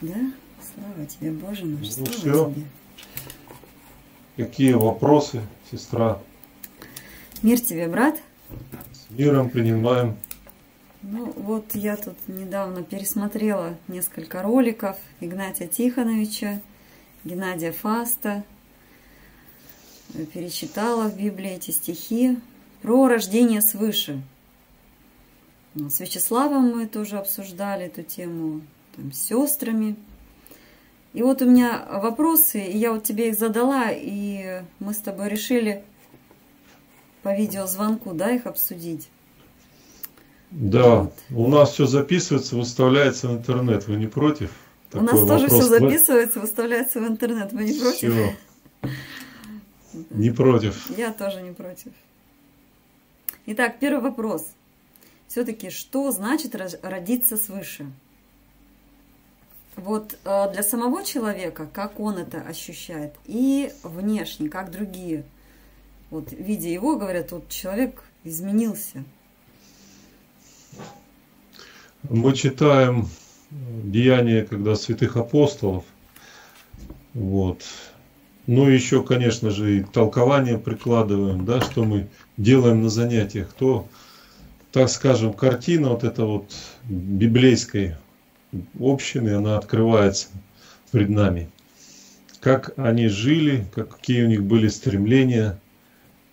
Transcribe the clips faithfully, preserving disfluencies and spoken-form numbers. Да? Слава тебе, Боже наш, ну, слава тебе. Какие вопросы, сестра? Мир тебе, брат. С миром принимаем. Ну вот я тут недавно пересмотрела несколько роликов Игнатия Тихоновича, Геннадия Фаста. Перечитала в Библии эти стихи про рождение свыше. С Вячеславом мы тоже обсуждали эту тему там, с сестрами. И вот у меня вопросы, и я вот тебе их задала, и мы с тобой решили по видеозвонку, да, их обсудить. Да, вот. У нас все записывается, выставляется в интернет. Вы не против? Такой у нас вопрос. Тоже все записывается, выставляется в интернет. Вы не против? Все. Не против. Я тоже не против. Итак, первый вопрос. Все-таки, что значит родиться свыше? Вот для самого человека, как он это ощущает, и внешне, как другие. Вот, видя его, говорят, вот человек изменился. Мы читаем деяния, когда святых апостолов. Вот. Ну, еще, конечно же, и толкование прикладываем, да, что мы делаем на занятиях. То, так скажем, картина вот эта вот библейской общины, она открывается пред нами. Как они жили, какие у них были стремления,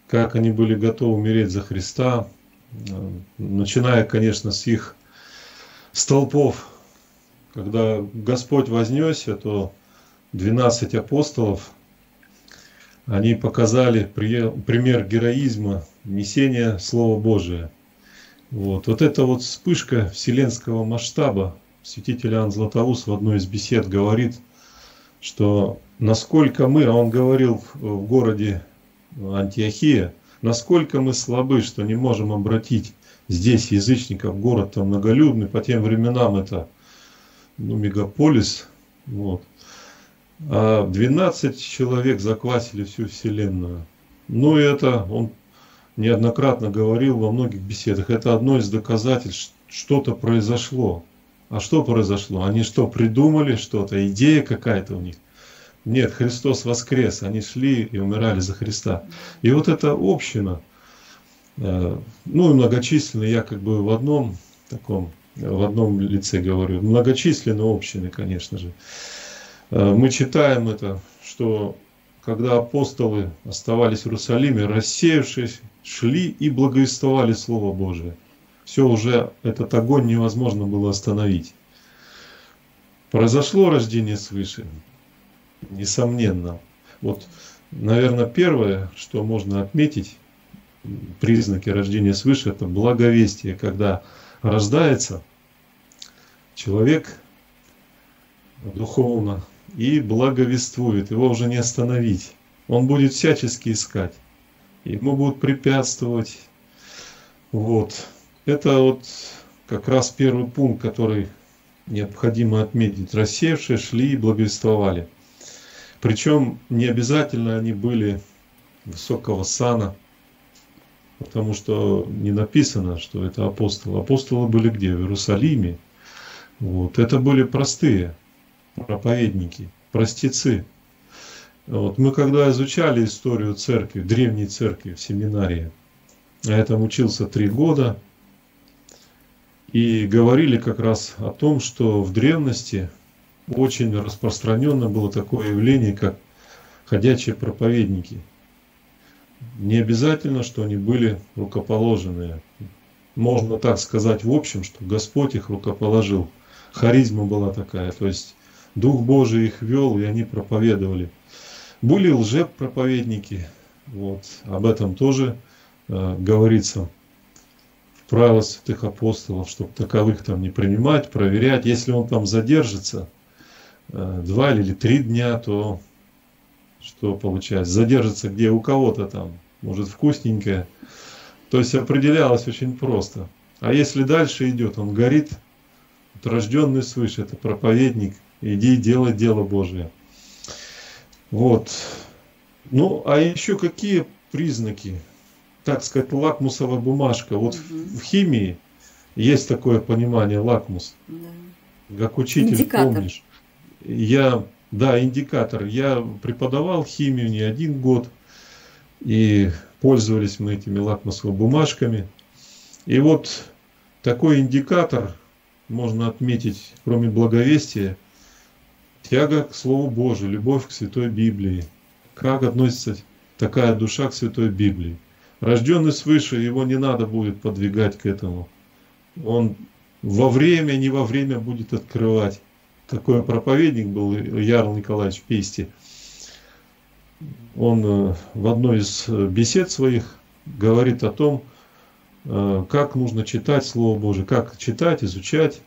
как они были готовы умереть за Христа, начиная, конечно, с их столпов. Когда Господь вознесся, то двенадцать апостолов, они показали пример героизма, несения Слова Божия. Вот, вот это вот вспышка вселенского масштаба. Святитель Иоанн Златоуст в одной из бесед говорит, что насколько мы, а он говорил в городе Антиохия, насколько мы слабы, что не можем обратить здесь язычников, город там многолюдный, по тем временам это, ну, мегаполис. Вот. А двенадцать человек заквасили всю вселенную. Ну и это он неоднократно говорил во многих беседах. Это одно из доказательств, что-то произошло. А что произошло? Они что, придумали что-то? Идея какая-то у них? Нет, Христос воскрес. Они шли и умирали за Христа. И вот эта община, ну и многочисленная, я как бы в одном таком, в одном лице говорю, многочисленные общины, конечно же. Мы читаем это, что когда апостолы оставались в Иерусалиме, рассеявшись, шли и благовествовали Слово Божие. Все уже, этот огонь невозможно было остановить. Произошло рождение свыше, несомненно. Вот, наверное, первое, что можно отметить, признаки рождения свыше, это благовестие. Когда рождается человек духовно и благовествует, его уже не остановить. Он будет всячески искать, ему будут препятствовать. Вот. Это вот как раз первый пункт, который необходимо отметить. Рассеявшие шли и благовествовали. Причем не обязательно они были высокого сана, потому что не написано, что это апостолы. Апостолы были где? В Иерусалиме. Вот. Это были простые проповедники, простецы. Вот. Мы когда изучали историю церкви, древней церкви в семинарии, я там учился три года, и говорили как раз о том, что в древности очень распространенно было такое явление, как ходячие проповедники. Не обязательно, что они были рукоположенные. Можно так сказать в общем, что Господь их рукоположил. Харизма была такая, то есть Дух Божий их вел, и они проповедовали. Были лжепроповедники, вот, об этом тоже э, говорится. Правила святых апостолов, чтобы таковых там не принимать, проверять. Если он там задержится два или три дня, то что получается? Задержится где у кого-то там, может, вкусненькое. То есть определялось очень просто. А если дальше идет, он горит, рожденный свыше, это проповедник, иди и делай дело Божие. Вот. Ну, а еще какие признаки? Так сказать, лакмусовая бумажка. Вот угу. в химии есть такое понимание лакмус. Да. Как учитель, индикатор. Помнишь? я, да, индикатор, я преподавал химию не один год, и пользовались мы этими лакмусовыми бумажками. И вот такой индикатор можно отметить, кроме благовестия, тяга к Слову Божию, любовь к Святой Библии. Как относится такая душа к Святой Библии? Рожденный свыше, его не надо будет подвигать к этому. Он во время, не во время будет открывать. Такой проповедник был Ярл Николаевич Пейсти. Он в одной из бесед своих говорит о том, как нужно читать Слово Божие, как читать, изучать.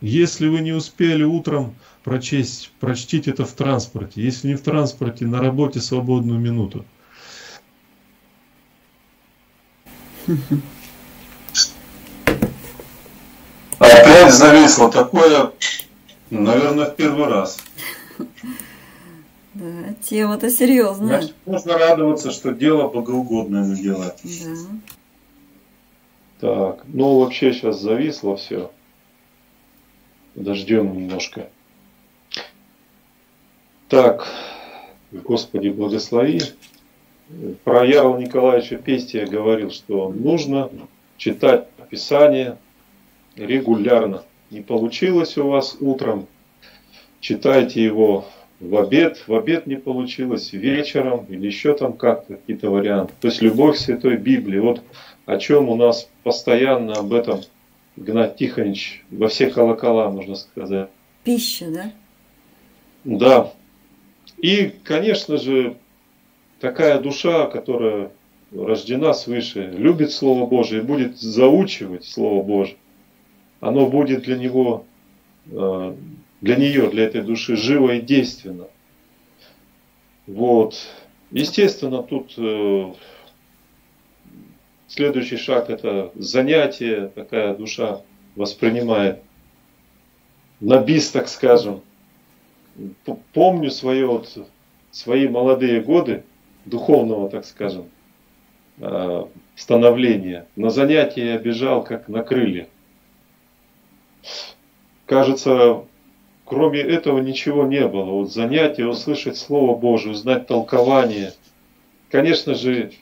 Если вы не успели утром прочесть, прочтите это в транспорте. Если не в транспорте, на работе свободную минуту. Опять зависло. Такое, наверное, в первый раз. Да, тема-то серьезная. Значит, можно радоваться, что дело богоугодное мы делаем. Да. Так, ну вообще сейчас зависло все. Подождем немножко. Так, Господи, благослови. Про Ярла Николаевича Пейсти я говорил, что нужно читать Писание регулярно. Не получилось у вас утром, читайте его в обед, в обед не получилось, вечером или еще там как-то какие-то варианты. То есть любовь к Святой Библии. Вот о чем у нас постоянно об этом Игнатий Тихонович во все колокола, можно сказать. Пища, да? Да. И, конечно же, такая душа, которая рождена свыше, любит Слово Божие, будет заучивать Слово Божие. Оно будет для него... для нее, для этой души, живо и действенно. Вот. Естественно, тут э, следующий шаг – это занятие, такая душа воспринимает на бис, так скажем. Помню свое, вот, свои молодые годы духовного, так скажем, э, становления. На занятия я бежал, как на крыльях. Кажется, кроме этого ничего не было. Вот занятия, услышать Слово Божие, узнать толкование. Конечно же,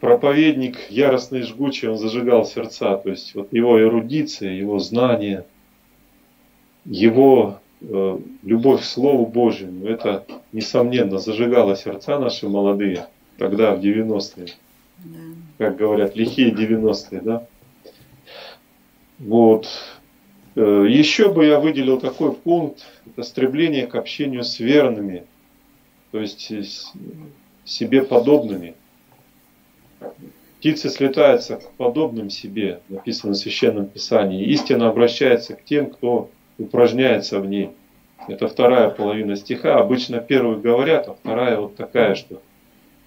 проповедник яростный и жгучий, он зажигал сердца. То есть вот его эрудиция, его знание, его э, любовь к Слову Божьему, это, несомненно, зажигало сердца наши молодые тогда, в девяностые. Как говорят, лихие девяностые, да? Вот. Еще бы я выделил такой пункт, это стремление к общению с верными, то есть себе подобными. Птицы слетаются к подобным себе, написано в Священном Писании. Истина обращается к тем, кто упражняется в ней. Это вторая половина стиха. Обычно первые говорят, а вторая вот такая, что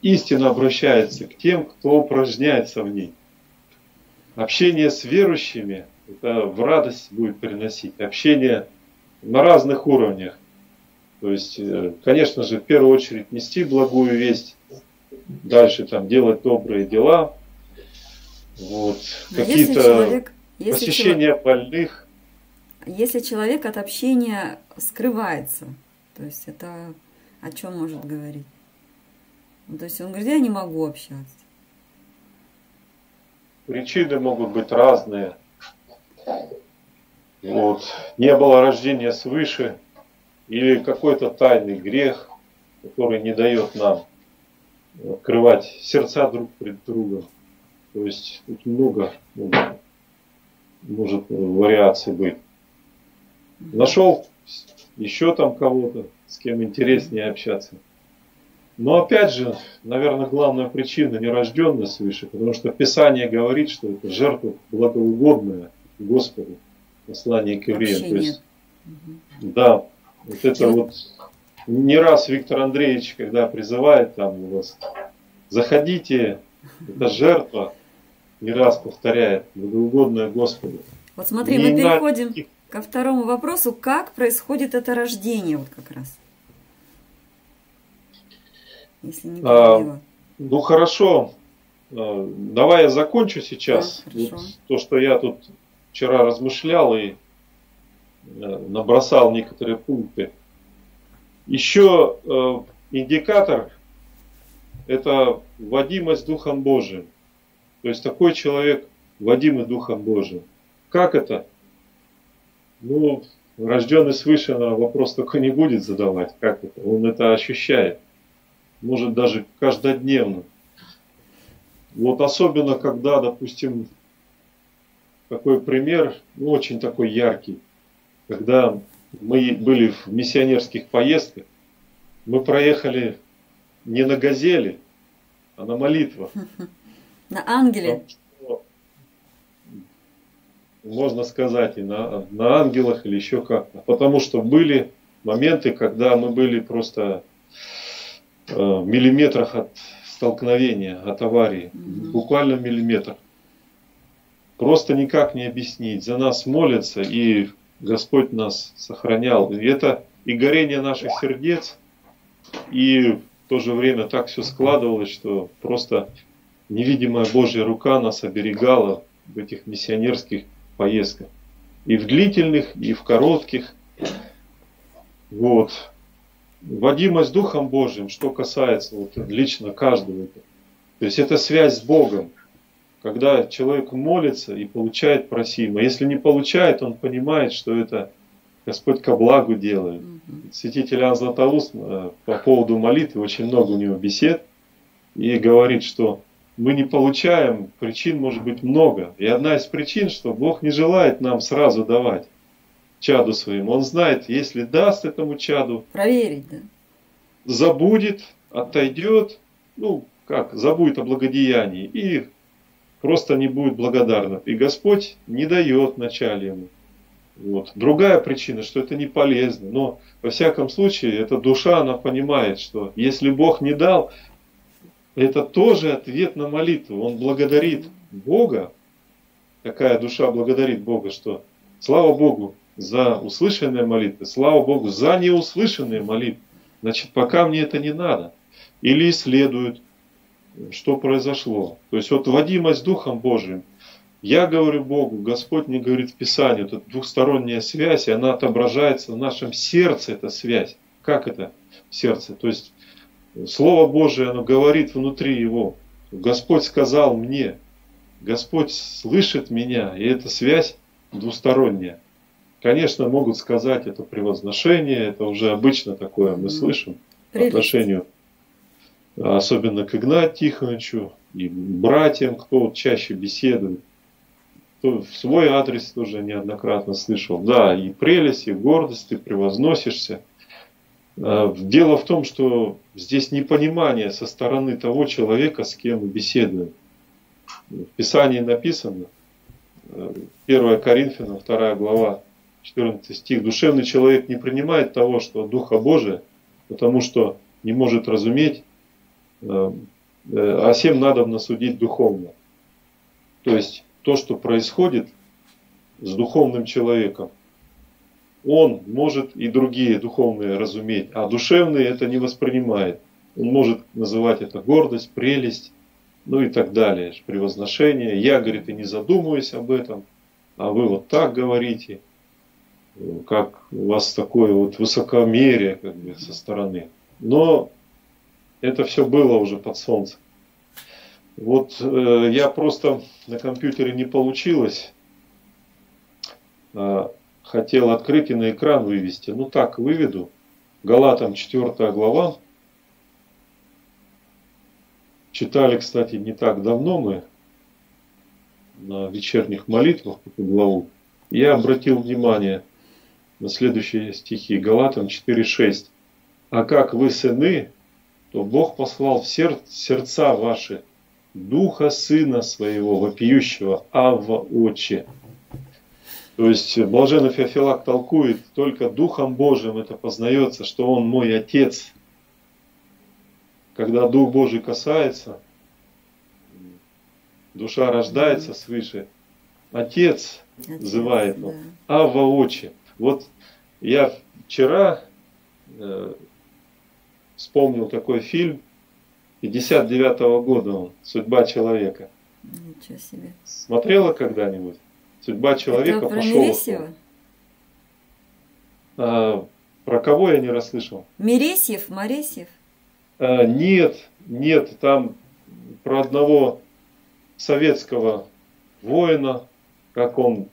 истина обращается к тем, кто упражняется в ней. Общение с верующими это в радость будет приносить. Общение на разных уровнях. То есть, конечно же, в первую очередь нести благую весть, дальше там делать добрые дела, вот, какие-то посещения больных. Если человек от общения скрывается, то есть это о чем может говорить? То есть он говорит, я не могу общаться. Причины могут быть разные. Вот. Не было рождения свыше или какой-то тайный грех, который не дает нам открывать сердца друг перед другом. То есть тут много, много может вариаций быть. Нашел еще там кого-то, с кем интереснее общаться. Но опять же, наверное, главная причина нерожденная свыше, потому что Писание говорит, что это жертва благоугодная Господу, послание к евреям. То есть, угу. Да, вот это вот... вот не раз Виктор Андреевич, когда призывает там у вас, заходите, это жертва, не раз повторяет, благоугодная Господу. Вот смотри, не мы переходим на... ко второму вопросу, как происходит это рождение вот как раз. Если не а, ну хорошо, давай я закончу сейчас да, вот то, что я тут вчера размышлял и набросал некоторые пункты. Еще э, индикатор – это водимость Духом Божиим. То есть такой человек водимый Духом Божиим. Как это? Ну, рожденный свыше, наверное, вопрос такой не будет задавать. Как это? Он это ощущает. Может, даже каждодневно. Вот особенно, когда, допустим, такой пример, ну, очень такой яркий. Когда мы были в миссионерских поездках, мы проехали не на газели, а на молитвах. На ангеле. Что, можно сказать, и на, на ангелах, или еще как-то. Потому что были моменты, когда мы были просто э, в миллиметрах от столкновения, от аварии. Угу. Буквально в миллиметрах. Просто никак не объяснить. За нас молятся, и Господь нас сохранял. И это и горение наших сердец, и в то же время так все складывалось, что просто невидимая Божья рука нас оберегала в этих миссионерских поездках. И в длительных, и в коротких. Вот. Водимость Духом Божьим, что касается вот лично каждого. То есть это связь с Богом. Когда человек молится и получает просимое. Если не получает, он понимает, что это Господь ко благу делает. Mm-hmm. Святитель Иоанн Златоуст по поводу молитвы, очень много у него бесед, и говорит, что мы не получаем, причин может быть много. И одна из причин, что Бог не желает нам сразу давать чаду своему. Он знает, если даст этому чаду, проверить, да? Забудет, отойдет, ну как, забудет о благодеянии и просто не будет благодарным. И Господь не дает вначале ему. Вот. Другая причина, что это не полезно. Но, во всяком случае, эта душа, она понимает, что если Бог не дал, это тоже ответ на молитву. Он благодарит Бога. Такая душа благодарит Бога, что слава Богу за услышанные молитвы, слава Богу за неуслышанные молитвы. Значит, пока мне это не надо. Или исследуют, что произошло. То есть вот водимость Духом Божиим. Я говорю Богу, Господь мне говорит в Писании. Вот эта двухсторонняя связь, и она отображается в нашем сердце, эта связь. Как это в сердце? То есть Слово Божие, оно говорит внутри его. Господь сказал мне, Господь слышит меня, и эта связь двусторонняя. Конечно, могут сказать, это превозношение, это уже обычно такое мы слышим по отношению особенно к Игнатию Тихоновичу и братьям, кто чаще беседует, кто в свой адрес тоже неоднократно слышал. Да, и прелесть, и гордость, ты превозносишься. Дело в том, что здесь непонимание со стороны того человека, с кем мы беседуем. В Писании написано, первое Коринфянам, вторая глава, четырнадцатый стих, «Душевный человек не принимает того, что Духа Божия, потому что не может разуметь, а всем надобно судить духовно». То есть то, что происходит с духовным человеком, он может и другие духовные разуметь, а душевные это не воспринимает. Он может называть это гордость, прелесть, ну и так далее, превозношение. Я, говорит, и не задумываюсь об этом, а вы вот так говорите, как у вас такое вот высокомерие как бы, со стороны. Но это все было уже под солнцем. Вот э, я просто на компьютере не получилось. Э, хотел открыть и на экран вывести. Ну так, выведу. Галатам четвёртая глава. Читали, кстати, не так давно мы на вечерних молитвах эту главу. Я обратил внимание на следующие стихи. Галатам четыре шесть. «А как вы сыны, то Бог послал в сердца ваши Духа Сына Своего, вопиющего, Авва Отче». То есть Блаженный Феофилак толкует, только Духом Божиим это познается, что Он мой Отец. Когда Дух Божий касается, душа рождается свыше. Отец называет его, Авва Отче. Вот я вчера э, вспомнил такой фильм пятьдесят девятого года, он, «Судьба человека». Ничего себе. Смотрела когда-нибудь? «Судьба человека» пошел. А, Про кого я не расслышал? Мересьев, Моресьев? А, нет, нет, там про одного советского воина, как он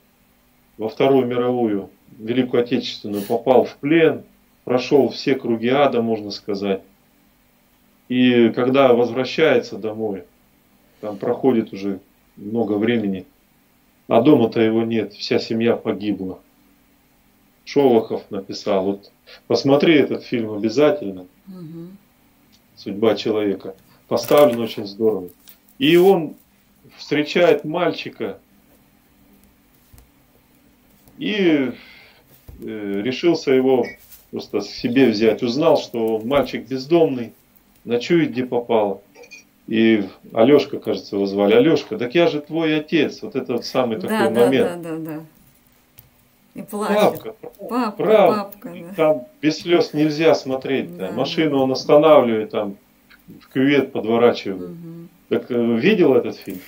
во Вторую мировую, Великую Отечественную, попал в плен, прошел все круги ада, можно сказать. И когда возвращается домой, там проходит уже много времени, а дома-то его нет, вся семья погибла. Шолохов написал. Вот посмотри этот фильм обязательно. Угу. «Судьба человека». Поставлен очень здорово. И он встречает мальчика и э, решился его просто себе взять. Узнал, что мальчик бездомный, ночует где попало. И Алешка, кажется, его звали. Алешка, так я же твой отец. Вот это вот самый да, такой да, момент. Да, да, да. И плачет. Папка, папка, правда. Папка, да. Там без слез нельзя смотреть. Да. Машину он останавливает, там в кювет подворачивает. Угу. Так видел этот фильм?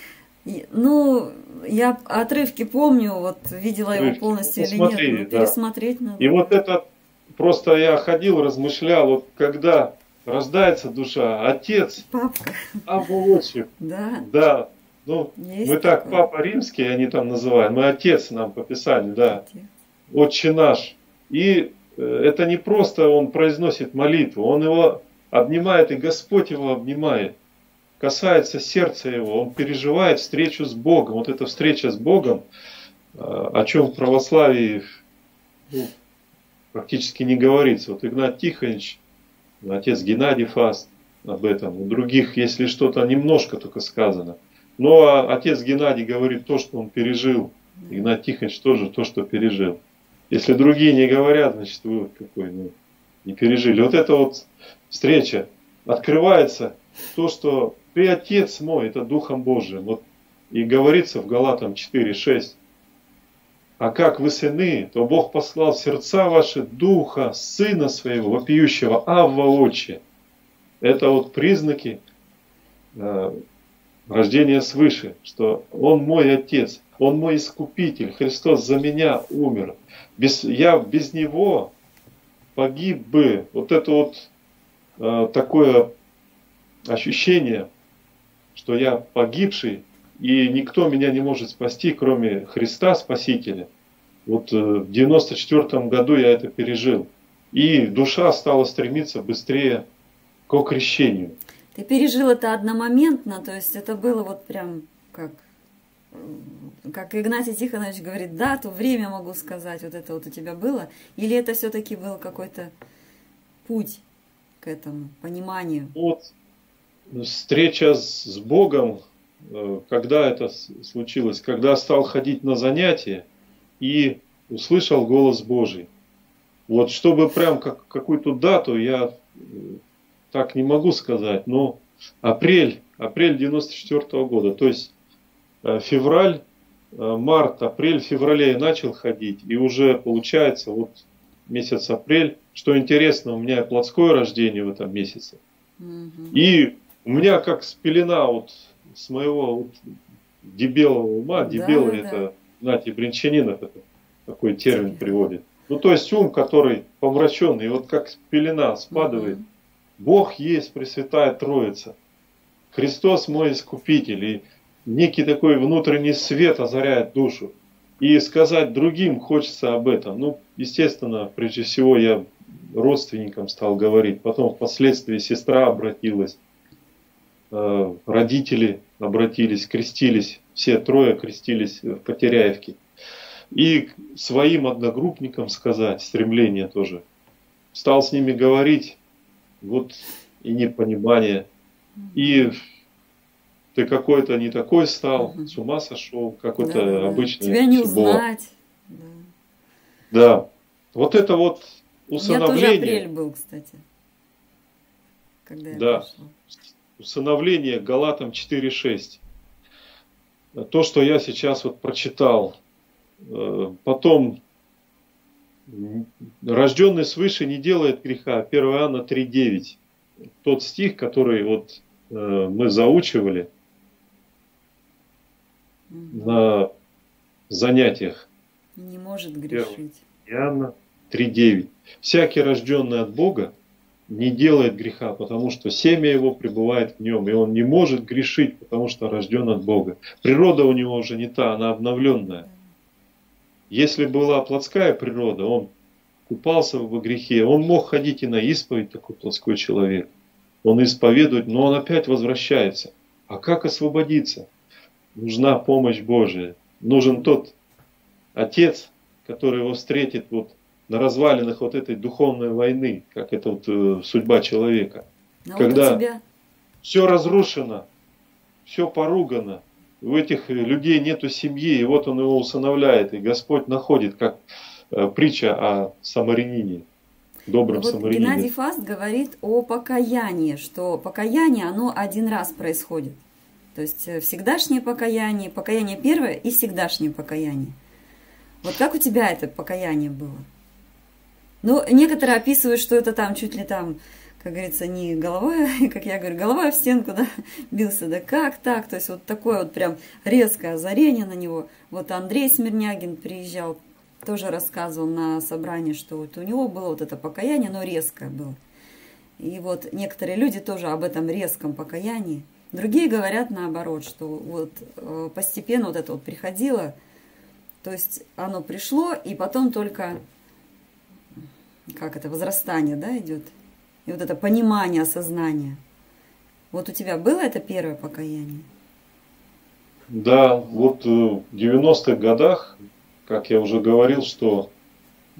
Ну, я отрывки помню, вот видела отрывки. Его полностью посмотрели, или нет, ну, да. Пересмотреть надо. И вот это просто я ходил, размышлял, вот когда рождается душа, отец, папка, отчим, да, да. Ну, есть мы так, такое. Папа Римский, они там называют, мы отец нам по Писанию, да, отче наш. И это не просто он произносит молитву, он его обнимает, и Господь его обнимает, касается сердца его, он переживает встречу с Богом. Вот эта встреча с Богом, о чем в православии ну, практически не говорится. Вот Игнатий Тихонович, отец Геннадий Фаст об этом, у других, если что-то, немножко только сказано. Но отец Геннадий говорит то, что он пережил. Игнатий Тихонович тоже то, что пережил. Если другие не говорят, значит, вы какой, ну, не пережили. Вот эта вот встреча, открывается то, что ты отец мой, это Духом Божиим. Вот и говорится в Галатам четыре шесть. А как вы сыны, то Бог послал в сердца ваши Духа, Сына Своего, вопиющего Авва Отче. Это вот признаки рождение свыше, что Он мой Отец, Он мой Искупитель, Христос за меня умер. Без, я без Него погиб бы. Вот это вот э, такое ощущение, что я погибший, и никто меня не может спасти, кроме Христа Спасителя. Вот э, в девяносто четвёртом году я это пережил. И душа стала стремиться быстрее к крещению. Ты пережил это одномоментно, то есть это было вот прям как, как Игнатий Тихонович говорит, дату, время могу сказать, вот это вот у тебя было, или это все-таки был какой-то путь к этому пониманию? Вот встреча с Богом, когда это случилось, когда стал ходить на занятия и услышал голос Божий. Вот чтобы прям как, какую-то дату я... Так не могу сказать, но апрель, апрель девяносто четвёртого года, то есть февраль, март, апрель, в феврале я начал ходить, и уже получается вот месяц апрель, что интересно, у меня плотское рождение в этом месяце, угу. И у меня как спелена вот с моего вот дебелого ума, дебелый да, это, да. Знаете, Бринчанинов это, такой термин приводит, ну то есть ум, который помраченный, вот как спелена спадывает, угу. Бог есть Пресвятая Троица, Христос мой Искупитель, и некий такой внутренний свет озаряет душу. И сказать другим хочется об этом. Ну, естественно, прежде всего я родственникам стал говорить, потом впоследствии сестра обратилась, родители обратились, крестились, все трое крестились в Потеряевке. И своим одногруппникам сказать, стремление тоже. Стал с ними говорить, вот и непонимание, и ты какой-то не такой стал, угу. С ума сошел, какой-то да, обычный. Тебя не узнать. Да. Да, вот это вот усыновление. Я тоже апрель был, кстати, когда я да. Пришла. Усыновление Галатам четыре шесть. То, что я сейчас вот прочитал. Потом... Рожденный свыше не делает греха. первое Иоанна три девять. Тот стих, который вот, э, мы заучивали угу. на занятиях. Не может грешить. Иоанна три девять. Всякий, рожденный от Бога, не делает греха, потому что семя его пребывает в нем, и он не может грешить, потому что рожден от Бога. Природа у него уже не та, она обновленная. Если была плотская природа, он купался во грехе, он мог ходить и на исповедь, такой плотской человек. Он исповедует, но он опять возвращается. А как освободиться? Нужна помощь Божия. Нужен тот Отец, который его встретит вот на развалинах вот этой духовной войны, как это вот э, судьба человека. А когда вот все разрушено, все поругано, у этих людей нету семьи, и вот он его усыновляет, и Господь находит, как э, притча о самарянине, добром вот самарянине. Геннадий Фаст говорит о покаянии, что покаяние, оно один раз происходит. То есть всегдашнее покаяние, покаяние первое и всегдашнее покаяние. Вот как у тебя это покаяние было? Ну, некоторые описывают, что это там чуть ли там, как говорится, не головой, как я говорю, головой в стенку, да, бился, да как так? То есть вот такое вот прям резкое озарение на него. Вот Андрей Смирнягин приезжал, тоже рассказывал на собрании, что вот у него было вот это покаяние, но резкое было. И вот некоторые люди тоже об этом резком покаянии. Другие говорят наоборот, что вот постепенно вот это вот приходило, то есть оно пришло, и потом только, как это, возрастание, да, идет. И вот это понимание, осознание. Вот у тебя было это первое покаяние? Да, вот в девяностых годах, как я уже говорил, что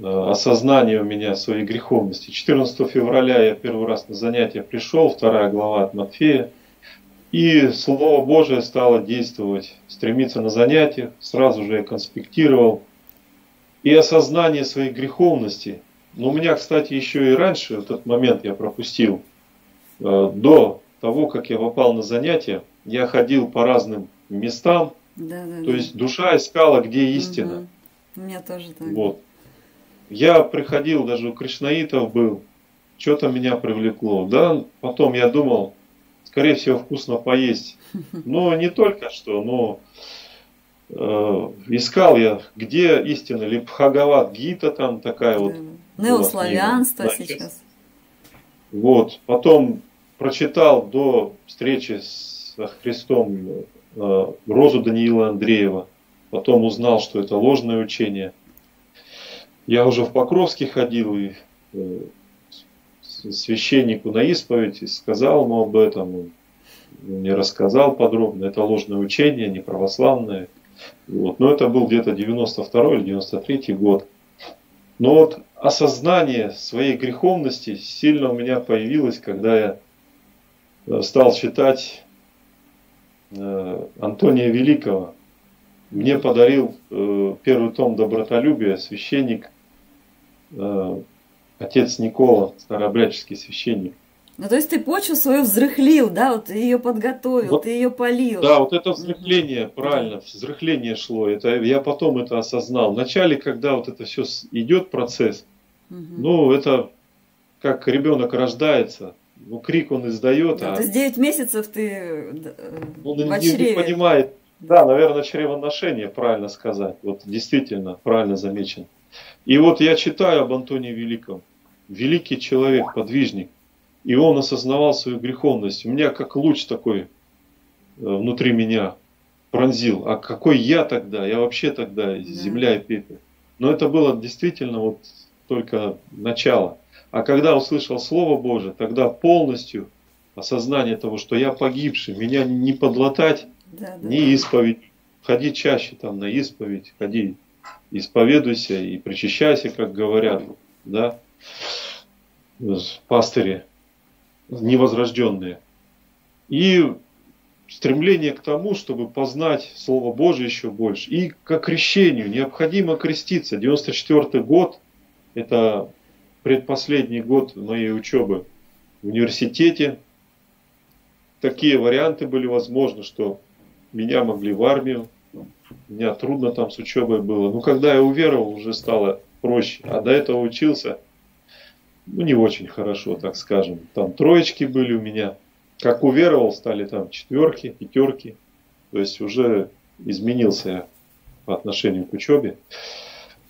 осознание у меня своей греховности. четырнадцатого февраля я первый раз на занятия пришел, вторая глава от Матфея. И Слово Божие стало действовать, стремиться на занятия, сразу же я конспектировал. И осознание своей греховности. Но у меня, кстати, еще и раньше, этот момент я пропустил, до того, как я попал на занятия, я ходил по разным местам, да, да, то да. есть душа искала, где истина. Угу. У меня тоже так. Вот. Я приходил, даже у кришнаитов был, что-то меня привлекло. Да? Потом я думал, скорее всего, вкусно поесть. Но не только что, но э, искал я, где истина, или Бхагават Гита там такая вот. Неославянство вот, сейчас. Вот. Потом прочитал до встречи с Христом э, розу Даниила Андреева. Потом узнал, что это ложное учение. Я уже в Покровске ходил и э, священнику на исповедь, сказал ему об этом, он мне рассказал подробно, это ложное учение, не православное. Вот. Но это был где-то девяносто второй или девяносто третий год. Но вот осознание своей греховности сильно у меня появилось, когда я стал читать Антония Великого. Мне подарил первый том «Добротолюбие» священник отец Никола, старообрядческий священник. Ну, то есть ты почву свою взрыхлил, да, вот ее подготовил, вот, ты ее полил. Да, вот это взрыхление, mm-hmm. правильно, взрыхление шло. Это, я потом это осознал. Вначале, когда вот это все идет, процесс, mm-hmm. ну, это как ребенок рождается, ну, крик он издает. Да, а... То есть девять месяцев ты он в не, не понимает. Да, наверное, чревоношение, правильно сказать. Вот действительно, правильно замечено. И вот я читаю об Антонии Великом. Великий человек, подвижник. И он осознавал свою греховность. У меня как луч такой внутри меня пронзил. А какой я тогда? Я вообще тогда земля и пепел. Но это было действительно вот только начало. А когда услышал Слово Божие, тогда полностью осознание того, что я погибший. Меня не подлатать, да, да. ни исповедь. Ходи чаще там на исповедь, ходи. Исповедуйся и причащайся, как говорят, да, пастыри невозрожденные. И стремление к тому, чтобы познать Слово Божие еще больше. И к крещению необходимо креститься. девяносто четвёртый год, это предпоследний год моей учебы в университете. Такие варианты были возможны, что меня могли в армию. Меня трудно там с учебой было. Но когда я уверовал, уже стало проще. А до этого учился, ну, не очень хорошо, так скажем. Там троечки были у меня. Как уверовал, стали там четверки, пятерки. То есть уже изменился я по отношению к учебе.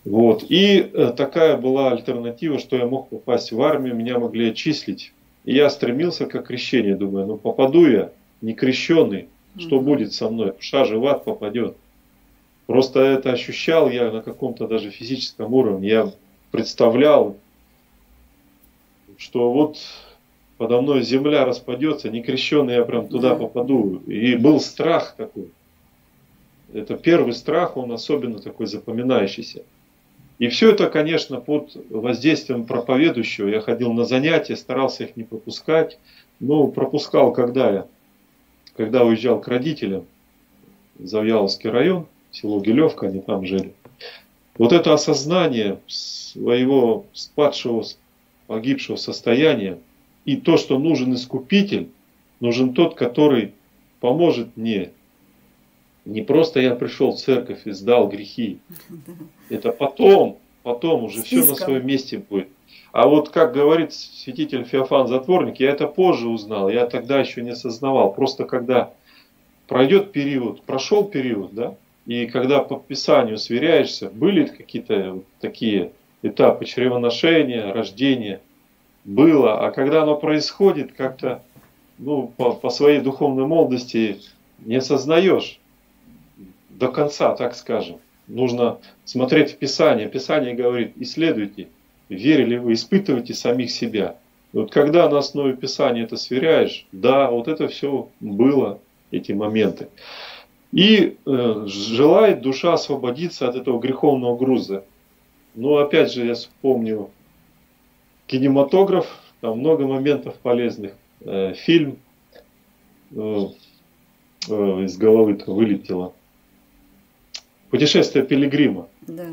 Вот. И такая была альтернатива, что я мог попасть в армию, меня могли отчислить. И я стремился к крещению, думаю, ну попаду я, не крещенный, что будет со мной? Душа же в ад попадет. Просто это ощущал я на каком-то даже физическом уровне. Я представлял, что вот подо мной земля распадется, не крещенный я прям туда попаду. И был страх такой. Это первый страх, он особенно такой запоминающийся. И все это, конечно, под воздействием проповедующего. Я ходил на занятия, старался их не пропускать. Но пропускал, когда я, когда уезжал к родителям в Завьяловский район, село Гилевка, они там жили. Вот это осознание своего спадшего, погибшего состояния и то, что нужен искупитель, нужен тот, который поможет мне. Не просто я пришел в церковь и сдал грехи. Это потом, потом уже все на своем месте будет. А вот как говорит святитель Феофан Затворник, я это позже узнал, я тогда еще не осознавал. Просто когда пройдет период, прошел период, да, и когда по Писанию сверяешься, были какие-то вот такие этапы чревоношения, рождения, было. А когда оно происходит, как-то ну, по, по своей духовной молодости не осознаешь. До конца, так скажем. Нужно смотреть в Писание. Писание говорит, исследуйте, верили вы, испытывайте самих себя. Вот когда на основе Писания это сверяешь, да, вот это все было, эти моменты. И э, желает душа освободиться от этого греховного груза. Но опять же я вспомнил кинематограф, там много моментов полезных. Э, фильм э, э, из головы-то вылетело. «Путешествие пилигрима». Да.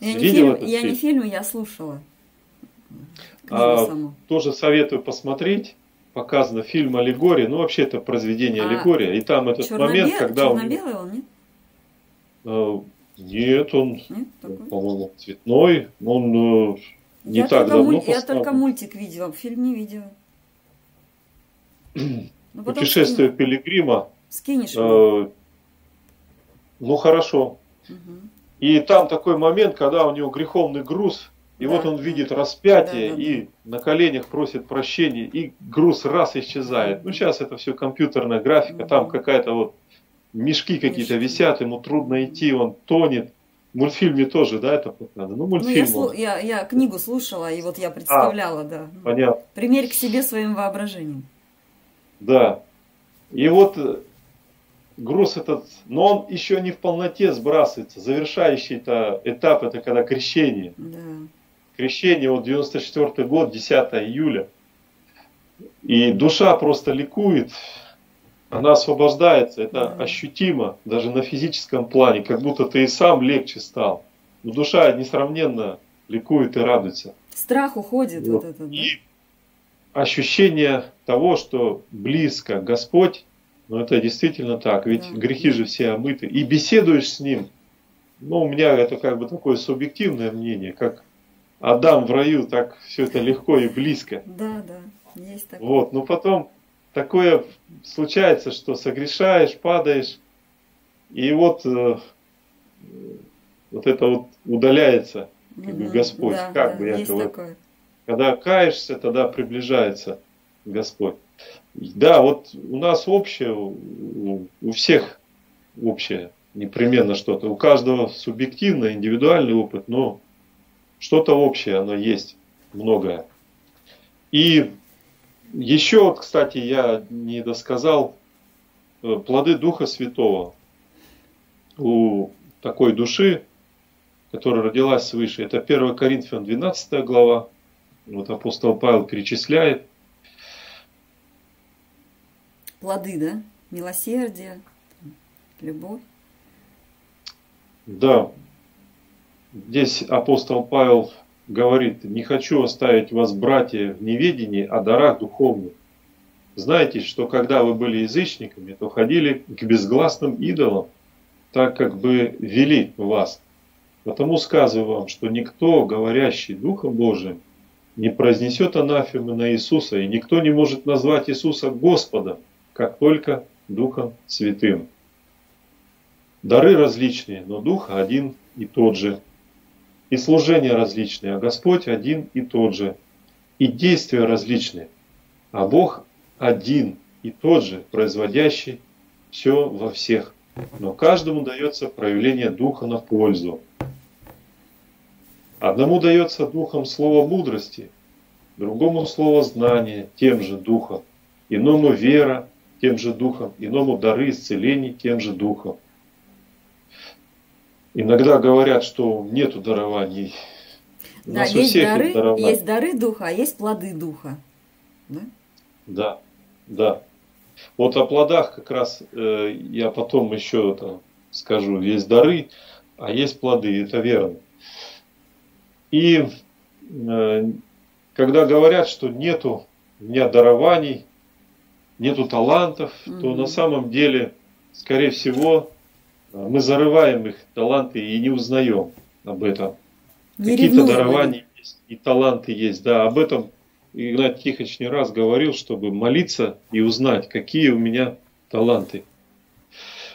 Я, не фильм, я не фильм, я слушала. А, тоже советую посмотреть. Показано фильм «Аллегория». Ну, вообще, это произведение а, «Аллегория». И там этот момент, когда... Черно-белый он, нет? А, нет, он, нет, по-моему, цветной. Он не я так давно муль... Я только мультик видела, фильм не видела. Ну, «Путешествие скину. Пилигрима». Скинешь его. Ну хорошо. Угу. И там такой момент, когда у него греховный груз, и да, вот он видит распятие, да, да, и да. на коленях просит прощения, и груз раз исчезает. Ну сейчас это все компьютерная графика, угу. там какая-то вот мешки какие-то висят, ему трудно идти, он тонет. В мультфильме тоже, да, это надо. Ну, мультфильм. Ну, я, он... я, я книгу слушала, и вот я представляла, а, да. Понятно. Примерь к себе своим воображением. Да. И вот. Груз этот, но он еще не в полноте сбрасывается. Завершающий-то этап, это когда крещение. Да. Крещение, вот девяносто четвёртый год, десятое июля. И душа просто ликует, она освобождается, это да. ощутимо, даже на физическом плане, как будто ты и сам легче стал. Но душа несравненно ликует и радуется. Страх уходит. Вот. Вот это, да? И ощущение того, что близко Господь. Но это действительно так, ведь да. грехи же все омыты. И беседуешь с ним, ну у меня это как бы такое субъективное мнение, как Адам в раю, так все это легко и близко. Да, да, есть такое. Вот, но потом такое случается, что согрешаешь, падаешь, и вот, вот это вот удаляется, как бы Господь, да, как да, бы якобы. Такое. Когда каешься, тогда приближается Господь. Да, вот у нас общее, у всех общее, непременно что-то. У каждого субъективно, индивидуальный опыт, но что-то общее, оно есть, многое. И еще, вот, кстати, я не досказал, плоды Духа Святого у такой души, которая родилась свыше. Это первое Коринфянам двенадцатая глава, вот апостол Павел перечисляет. Плоды, да? Милосердие, любовь. Да. Здесь апостол Павел говорит, не хочу оставить вас, братья, в неведении о дарах духовных. Знайте, что когда вы были язычниками, то ходили к безгласным идолам, так как бы вели вас. Потому сказываю вам, что никто, говорящий Духом Божиим, не произнесет анафемы на Иисуса, и никто не может назвать Иисуса Господом, как только Духом Святым. Дары различные, но Дух один и тот же. и служения различные, а Господь один и тот же, и действия различные, а Бог один и тот же, производящий все во всех. Но каждому дается проявление Духа на пользу. Одному дается Духом слово мудрости, другому слово знания, тем же Духом, иному вера, тем же Духом, иному дары исцелений, тем же Духом. Иногда говорят, что нету дарований. У да, нас есть, у всех дары, дарования. Есть дары Духа, а есть плоды Духа. Да, да. да. Вот о плодах как раз э, я потом еще там скажу. Есть дары, а есть плоды, это верно. И э, когда говорят, что нету у меня дарований, нету талантов, mm-hmm. то на самом деле, скорее всего, мы зарываем их таланты и не узнаем об этом. Какие-то дарования есть, и таланты есть. Да, об этом Игнатий Тихонович не раз говорил, чтобы молиться и узнать, какие у меня таланты.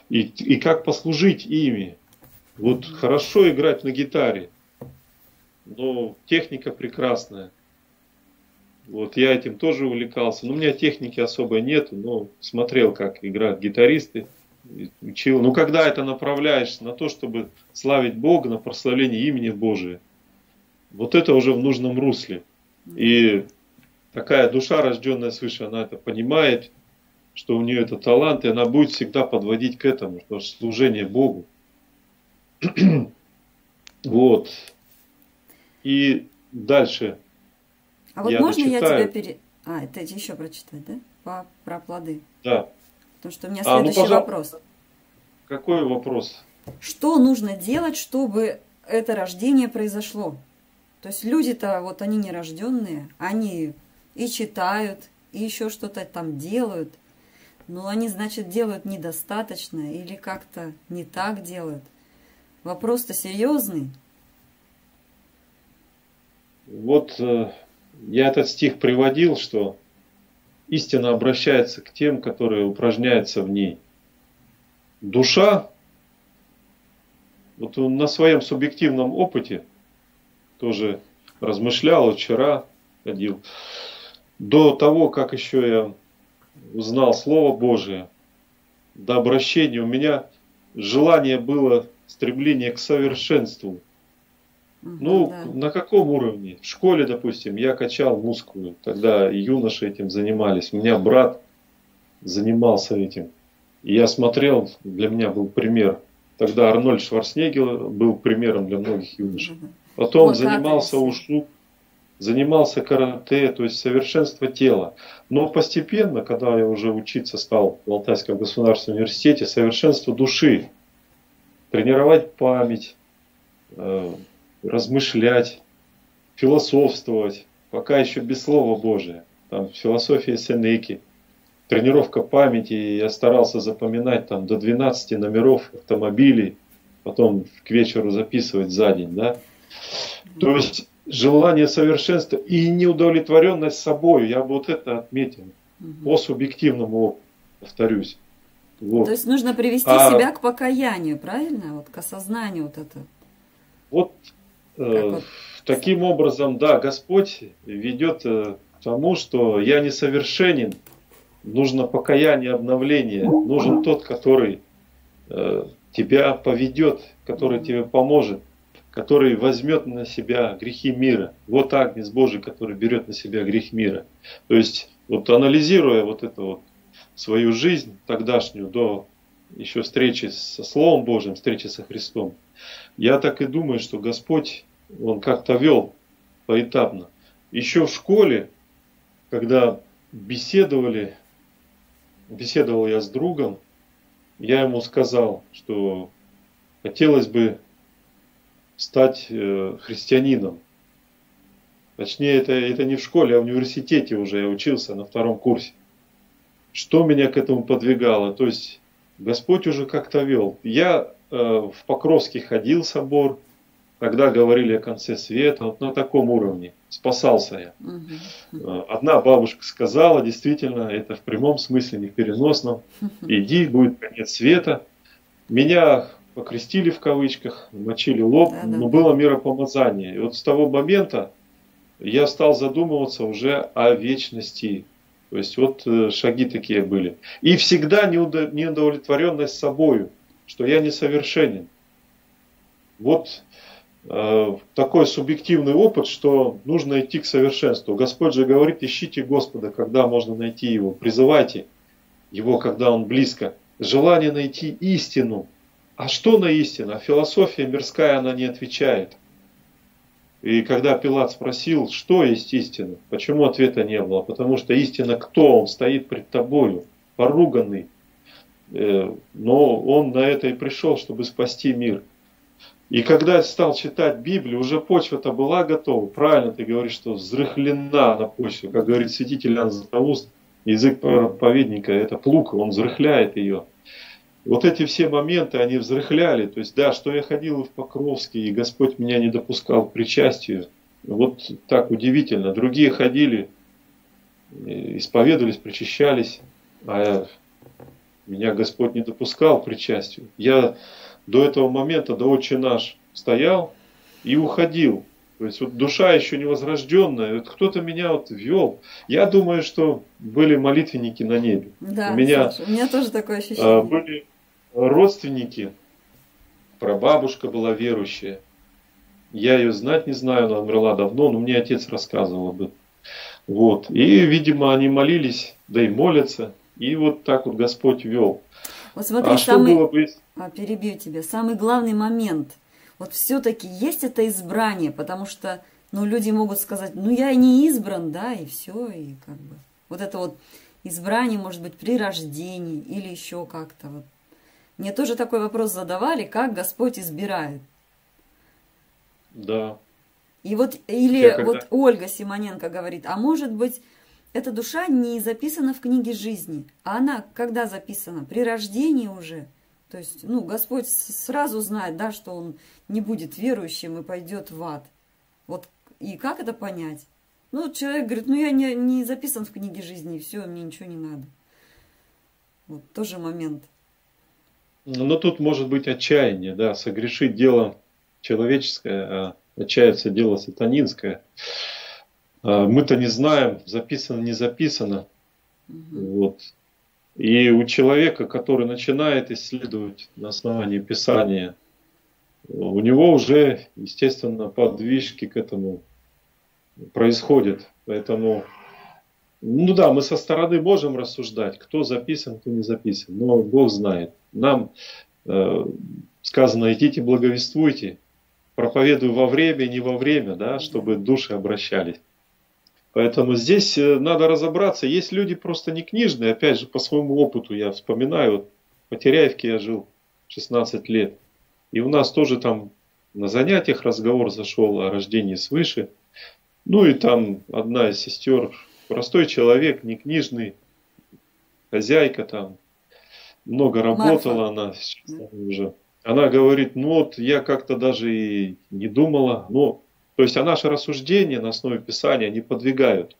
И, и как послужить ими. Вот хорошо играть на гитаре, но техника прекрасная. Вот я этим тоже увлекался. Но у меня техники особо нет, но смотрел, как играют гитаристы. Учил. Но когда это направляешь на то, чтобы славить Бога, на прославление имени Божия, вот это уже в нужном русле. И такая душа, рожденная свыше, она это понимает, что у нее это талант, и она будет всегда подводить к этому, что служение Богу. Вот. И дальше. А вот я можно дочитаю. я тебя пере... А, это еще прочитать, да? По... Про плоды. Да. Потому что у меня следующий а, ну, вопрос. Какой вопрос? Что нужно делать, чтобы это рождение произошло? То есть люди-то, вот они нерожденные, они и читают, и еще что-то там делают, но они, значит, делают недостаточно или как-то не так делают. Вопрос-то серьезный. Вот э, я этот стих приводил, что... Истина обращается к тем, которые упражняются в ней. Душа, вот он на своем субъективном опыте, тоже размышлял, вчера ходил, до того, как еще я узнал Слово Божие, до обращения у меня желание было, стремление к совершенству. Ну, да. На каком уровне? В школе, допустим, я качал мускулы, тогда юноши этим занимались. У меня брат занимался этим. И я смотрел, для меня был пример. Тогда Арнольд Шварценеггер был примером для многих юношей. Потом вот занимался ушу, занимался карате, то есть совершенство тела. Но постепенно, когда я уже учиться стал в Алтайском государственном университете, совершенство души, тренировать память, размышлять, философствовать, пока еще без Слова Божия. Там философия Сенеки, тренировка памяти. Я старался запоминать там до двенадцати номеров автомобилей, потом к вечеру записывать за день. Да? То есть желание совершенства и неудовлетворенность собой, я бы вот это отметил. По субъективному, повторюсь. Вот. То есть нужно привести а... себя к покаянию, правильно? Вот к осознанию вот этого. Вот Э, таким образом, да, Господь ведет э, к тому, что я несовершенен, нужно покаяние, обновление, нужен тот, который э, тебя поведет, который тебе поможет, который возьмет на себя грехи мира. Вот Агнец Божий, который берет на себя грех мира. То есть, вот анализируя вот эту вот свою жизнь тогдашнюю, до еще встречи со Словом Божьим, встречи со Христом, я так и думаю, что Господь, Он как-то вел поэтапно. Еще в школе, когда беседовали, беседовал я с другом, я ему сказал, что хотелось бы стать христианином. Точнее, это, это не в школе, а в университете уже я учился на втором курсе. Что меня к этому подвигало? То есть Господь уже как-то вел. Я э, в Покровске ходил в собор, когда говорили о конце света, вот на таком уровне спасался я. Угу. Одна бабушка сказала, действительно, это в прямом смысле, не в переносном, угу. иди, будет конец света. Меня покрестили в кавычках, мочили лоб, да, да, но было миропомазание. И вот с того момента я стал задумываться уже о вечности. То есть вот шаги такие были. И всегда неудовлетворенность собою, что я несовершенен. Вот э, такой субъективный опыт, что нужно идти к совершенству. Господь же говорит, ищите Господа, когда можно найти Его, призывайте Его, когда Он близко. Желание найти истину. А что на истину? А философия мирская, она не отвечает. И когда Пилат спросил, что есть истина, почему ответа не было? Потому что истина кто? Он стоит пред тобою, поруганный. Но он на это и пришел, чтобы спасти мир. И когда я стал читать Библию, уже почва-то была готова. Правильно ты говоришь, что взрыхлена на почве. Как говорит святитель Иоанн Златоуст, язык проповедника — это плуг, он взрыхляет ее. Вот эти все моменты, они взрыхляли. То есть, да, что я ходил в Покровске, и Господь меня не допускал к причастию. Вот так удивительно. Другие ходили, исповедовались, причащались, а меня Господь не допускал к причастию. Я до этого момента, до Отче наш, стоял и уходил. То есть, вот душа еще невозрожденная, вот кто-то меня вот вел. Я думаю, что были молитвенники на небе. Да, у меня, у меня тоже такое ощущение. Были родственники, прабабушка была верующая. Я ее знать не знаю, она умерла давно, но мне отец рассказывал об этом. Вот. И, видимо, они молились, да и молятся. И вот так вот Господь вел. Вот смотри, а самый... что было бы... а, перебью тебя. Самый главный момент. Вот все-таки есть это избрание, потому что, ну, люди могут сказать, ну, я не избран, да, и все, и как бы. Вот это вот избрание, может быть, при рождении или еще как-то. Вот. Мне тоже такой вопрос задавали, как Господь избирает. Да. И вот, или когда... вот Ольга Симоненко говорит, а может быть, эта душа не записана в книге жизни, а она когда записана? При рождении уже. То есть, ну, Господь сразу знает, да, что он не будет верующим и пойдет в ад. Вот, и как это понять? Ну, человек говорит, ну, я не, не записан в книге жизни, все, мне ничего не надо. Вот, тоже момент. Но тут может быть отчаяние, да, согрешить дело человеческое, а отчаяться дело сатанинское. Мы-то не знаем, записано, не записано. Угу. Вот. И у человека, который начинает исследовать на основании Писания, у него уже, естественно, подвижки к этому происходят. Поэтому, ну да, мы со стороны можем рассуждать, кто записан, кто не записан. Но Бог знает. Нам э, сказано, идите благовествуйте, проповедуй во время, не во время, да, чтобы души обращались. Поэтому здесь надо разобраться. Есть люди просто не книжные. Опять же, по своему опыту я вспоминаю. Вот в Потеряевке я жил шестнадцать лет. И у нас тоже там на занятиях разговор зашел о рождении свыше. Ну и там одна из сестер, простой человек, не книжный, хозяйка там. Много работала она сейчас уже. Она говорит, ну вот я как-то даже и не думала, но... То есть, а наши рассуждения на основе Писания не подвигают.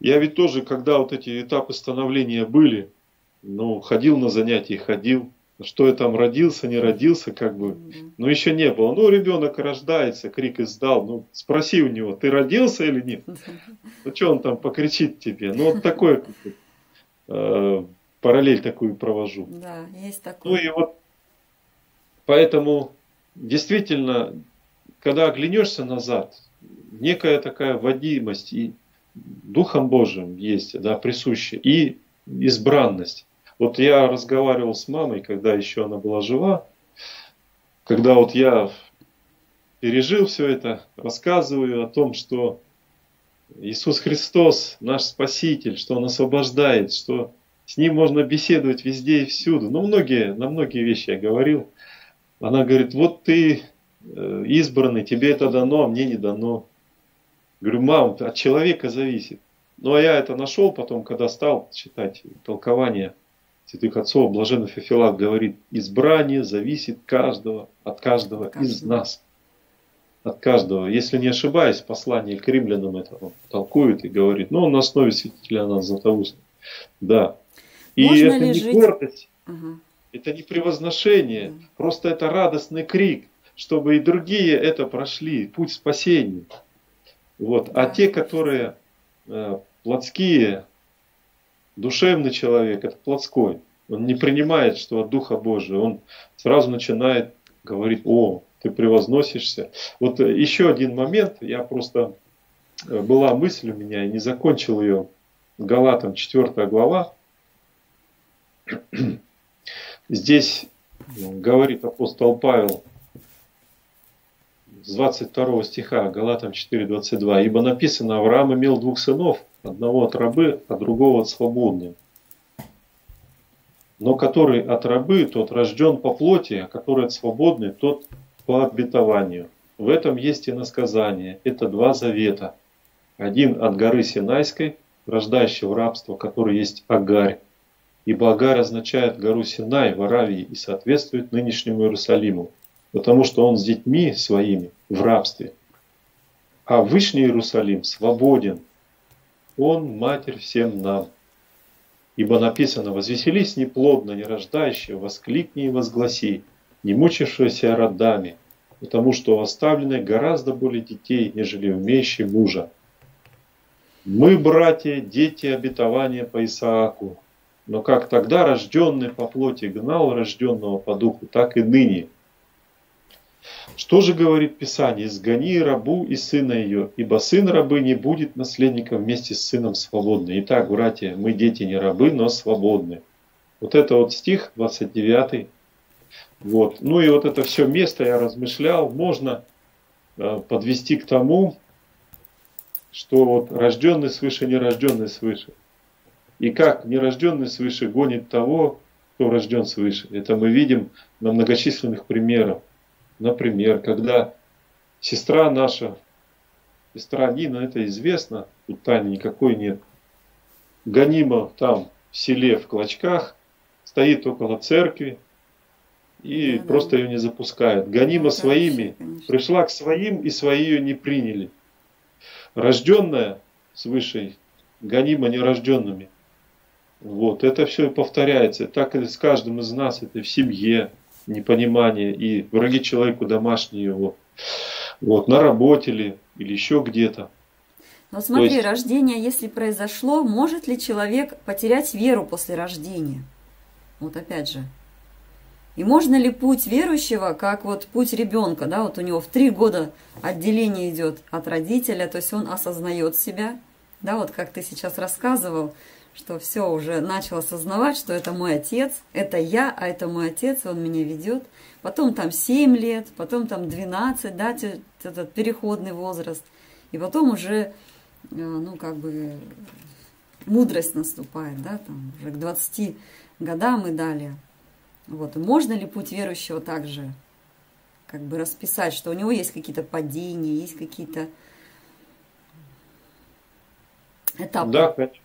Я ведь тоже, когда вот эти этапы становления были, ну, ходил на занятия, ходил. Что я там, родился, не родился, как бы, ну, еще не было. Ну, ребенок рождается, крик издал, ну, спроси у него, ты родился или нет? Ну, что он там покричит тебе? Ну, вот такой э, параллель такую провожу. Да, есть такое. Ну, и вот, поэтому, действительно... Когда оглянешься назад, некая такая водимость и Духом Божиим есть, да, присущая, и избранность. Вот я разговаривал с мамой, когда еще она была жива, когда вот я пережил все это, рассказываю о том, что Иисус Христос, наш Спаситель, что Он освобождает, что с Ним можно беседовать везде и всюду. Ну, многие, на многие вещи я говорил. Она говорит, вот ты... избранный, тебе это дано, а мне не дано. Говорю, мам, от человека зависит. Ну, а я это нашел потом, когда стал читать толкование святых отцов. Блаженный Феофилак говорит, избрание зависит каждого, от каждого Каждый. из нас. От каждого. Если не ошибаюсь, послание к римлянам это он толкует и говорит. Ну, он на основе святителя Иоанна Златоуста. Да. И можно это не жить? гордость. Ага. Это не превозношение, просто это радостный крик, чтобы и другие это прошли, путь спасения. Вот. А те, которые э, плотские, душевный человек, это плотской, он не принимает, что от Духа Божия, он сразу начинает говорить: о, ты превозносишься. Вот еще один момент, я просто, была мысль у меня, и не закончил ее, Галатам четвёртая глава, здесь говорит апостол Павел, с двадцать второго стиха, Галатам четыре, двадцать два. «Ибо написано, Авраам имел двух сынов, одного от рабы, а другого от свободной. Но который от рабы, тот рожден по плоти, а который от свободной, тот по обетованию. В этом есть и насказание. Это два завета. Один от горы Синайской, рождающий в рабство, который есть Агарь. Ибо Агарь означает гору Синай в Аравии и соответствует нынешнему Иерусалиму. Потому что он с детьми своими в рабстве. А Вышний Иерусалим свободен. Он матерь всем нам. Ибо написано, возвеселись неплодно, не рождающая, воскликни и возгласи, не мучившаяся родами, потому что оставлены гораздо более детей, нежели умеющие мужа. Мы, братья, дети обетования по Исааку. Но как тогда рожденный по плоти гнал рожденного по духу, так и ныне. Что же говорит Писание? Изгони рабу и сына ее, ибо сын рабы не будет наследником вместе с сыном свободным. Итак, братья, мы дети не рабы, но свободны». Вот это вот стих двадцать девятый. Вот. Ну и вот это все место я размышлял, можно подвести к тому, что вот рожденный свыше, нерожденный свыше. И как нерожденный свыше гонит того, кто рожден свыше. Это мы видим на многочисленных примерах. Например, когда сестра наша, сестра Нина, это известно, тут тайны никакой нет, гонима там в селе в Клочках, стоит около церкви и да, просто да. ее не запускают. Гонима да, своими, конечно. Пришла к своим, и свои ее не приняли. Рожденная свыше, гонима нерожденными. Вот, это все и повторяется. Так и с каждым из нас, это в семье. Непонимание, и враги человеку домашние его, вот, на работе ли, или еще где-то. Но смотри, есть... рождение, если произошло, может ли человек потерять веру после рождения? Вот опять же. И можно ли путь верующего, как вот путь ребенка, да, вот у него в три года отделение идет от родителя, то есть он осознает себя, да, вот как ты сейчас рассказывал, что все, уже начал осознавать, что это мой отец, это я, а это мой отец, он меня ведет. Потом там семь лет, потом там двенадцать, да, этот переходный возраст. И потом уже, ну, как бы, мудрость наступает, да, там уже к двадцати годам и далее. Вот, и можно ли путь верующего также, как бы, расписать, что у него есть какие-то падения, есть какие-то этапы? Да, конечно.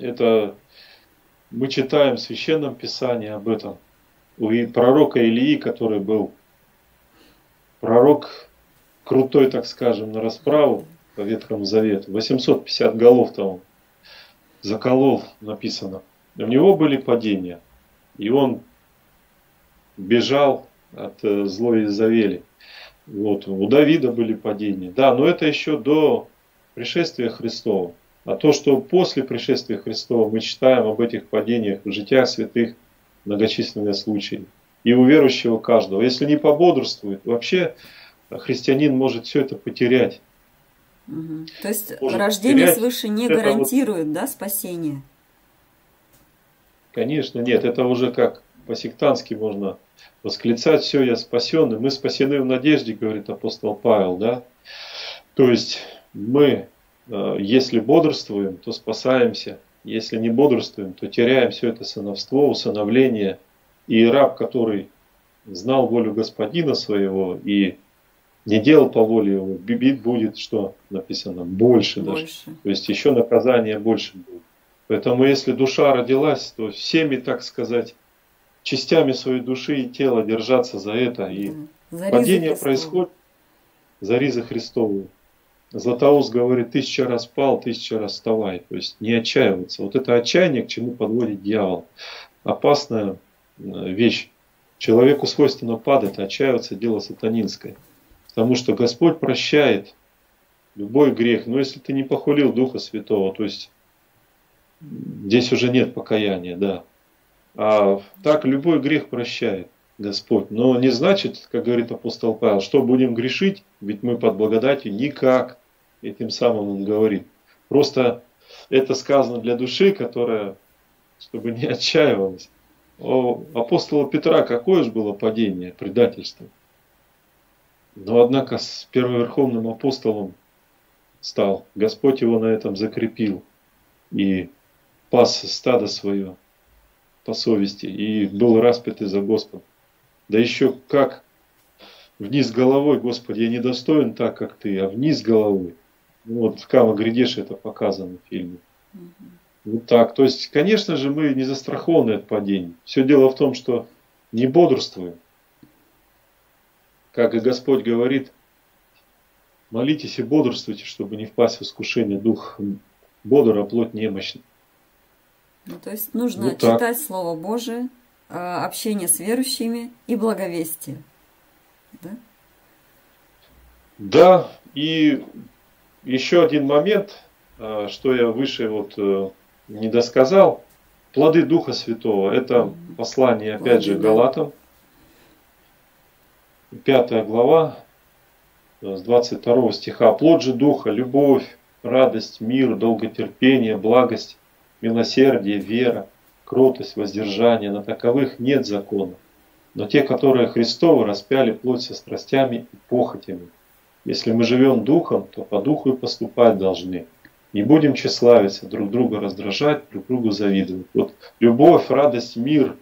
Это мы читаем в Священном Писании об этом. У пророка Илии, который был пророк крутой, так скажем, на расправу по Ветхому Завету, восемьсот пятьдесят голов там он заколол, написано. У него были падения, и он бежал от злой Изавели. Вот. У Давида были падения. Да, но это еще до пришествия Христова. А то, что после пришествия Христова мы читаем об этих падениях в житиях святых, многочисленные случаи. И у верующего каждого. Если не пободрствует, вообще христианин может все это потерять. Угу. То есть может рождение потерять. Свыше не это гарантирует, вот... да, спасение? Конечно, нет. Это уже как по-сектантски можно восклицать: все, я спасен. И мы спасены в надежде, говорит апостол Павел. Да? То есть мы... Если бодрствуем, то спасаемся. Если не бодрствуем, то теряем все это сыновство, усыновление. И раб, который знал волю господина своего и не делал по воле его, бибит будет, что написано, больше, больше. даже. То есть еще наказание больше будет. Поэтому если душа родилась, то всеми, так сказать, частями своей души и тела держаться за это. И за падение происходит за ризы Христовую. Златоуст говорит: тысяча раз пал, тысяча раз вставай. То есть не отчаиваться. Вот это отчаяние, к чему подводит дьявол. Опасное вещь. Человеку свойственно падать, отчаиваться, дело сатанинское. Потому что Господь прощает любой грех. Но если ты не похулил Духа Святого, то есть здесь уже нет покаяния, да. А так любой грех прощает Господь. Но не значит, как говорит апостол Павел, что будем грешить, ведь мы под благодатью никак. И тем самым он говорит. Просто это сказано для души, которая, чтобы не отчаивалась. У апостола Петра какое же было падение, предательство. Но однако с первоверховным апостолом стал. Господь его на этом закрепил. И пас стадо свое по совести. И был распят за Господа. Да еще как вниз головой, Господи, я недостоин так, как ты, а вниз головой. Вот в «Кама грядешь» это показано в фильме. Вот так. То есть, конечно же, мы не застрахованы от падений. Все дело в том, что не бодрствуем. Как и Господь говорит, молитесь и бодрствуйте, чтобы не впасть в искушение. Дух бодр, а плоть немощна. Ну, то есть нужно вот читать так. Слово Божие, общение с верующими и благовестие. Да? Да, и еще один момент, что я выше вот не досказал. Плоды Духа Святого. Это послание, опять же, Галатам. Пятая глава, с двадцать второго стиха. Плод же Духа, любовь, радость, мир, долготерпение, благость, милосердие, вера, кротость, воздержание. На таковых нет закона. Но те, которые Христовы, распяли плоть со страстями и похотями. Если мы живем Духом, то по Духу и поступать должны. Не будем тщеславиться, друг друга раздражать, друг другу завидовать. Вот любовь, радость, мир,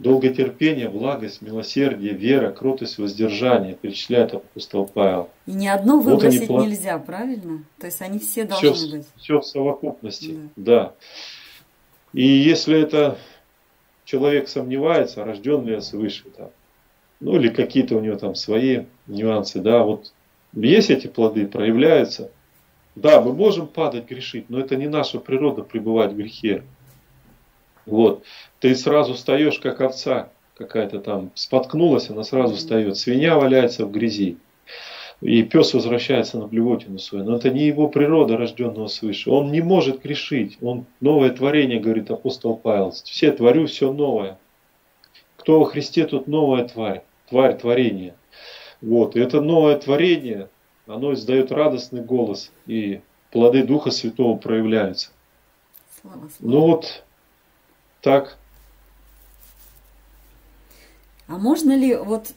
долготерпение, благость, милосердие, вера, кротость, воздержание, перечисляет апостол Павел. И ни одно выбросить вот нельзя, правильно? То есть они все должны все, быть. Все в совокупности, да. да. И если это человек сомневается, рожден ли я свыше, там, ну или какие-то у него там свои нюансы, да, вот есть эти плоды, проявляются. Да, мы можем падать, грешить, но это не наша природа пребывать в грехе. Вот. Ты сразу встаешь, как овца какая-то там споткнулась, она сразу встает. Свинья валяется в грязи. И пес возвращается на блевотину свою. Но это не его природа, рожденного свыше. Он не может грешить. Он новое творение, говорит апостол Павел. Все творю, все новое. Кто во Христе, тот новая тварь. Тварь творения. Вот. И это новое творение, оно издает радостный голос. И плоды Духа Святого проявляются. Слава, слава. Ну вот так. А можно ли вот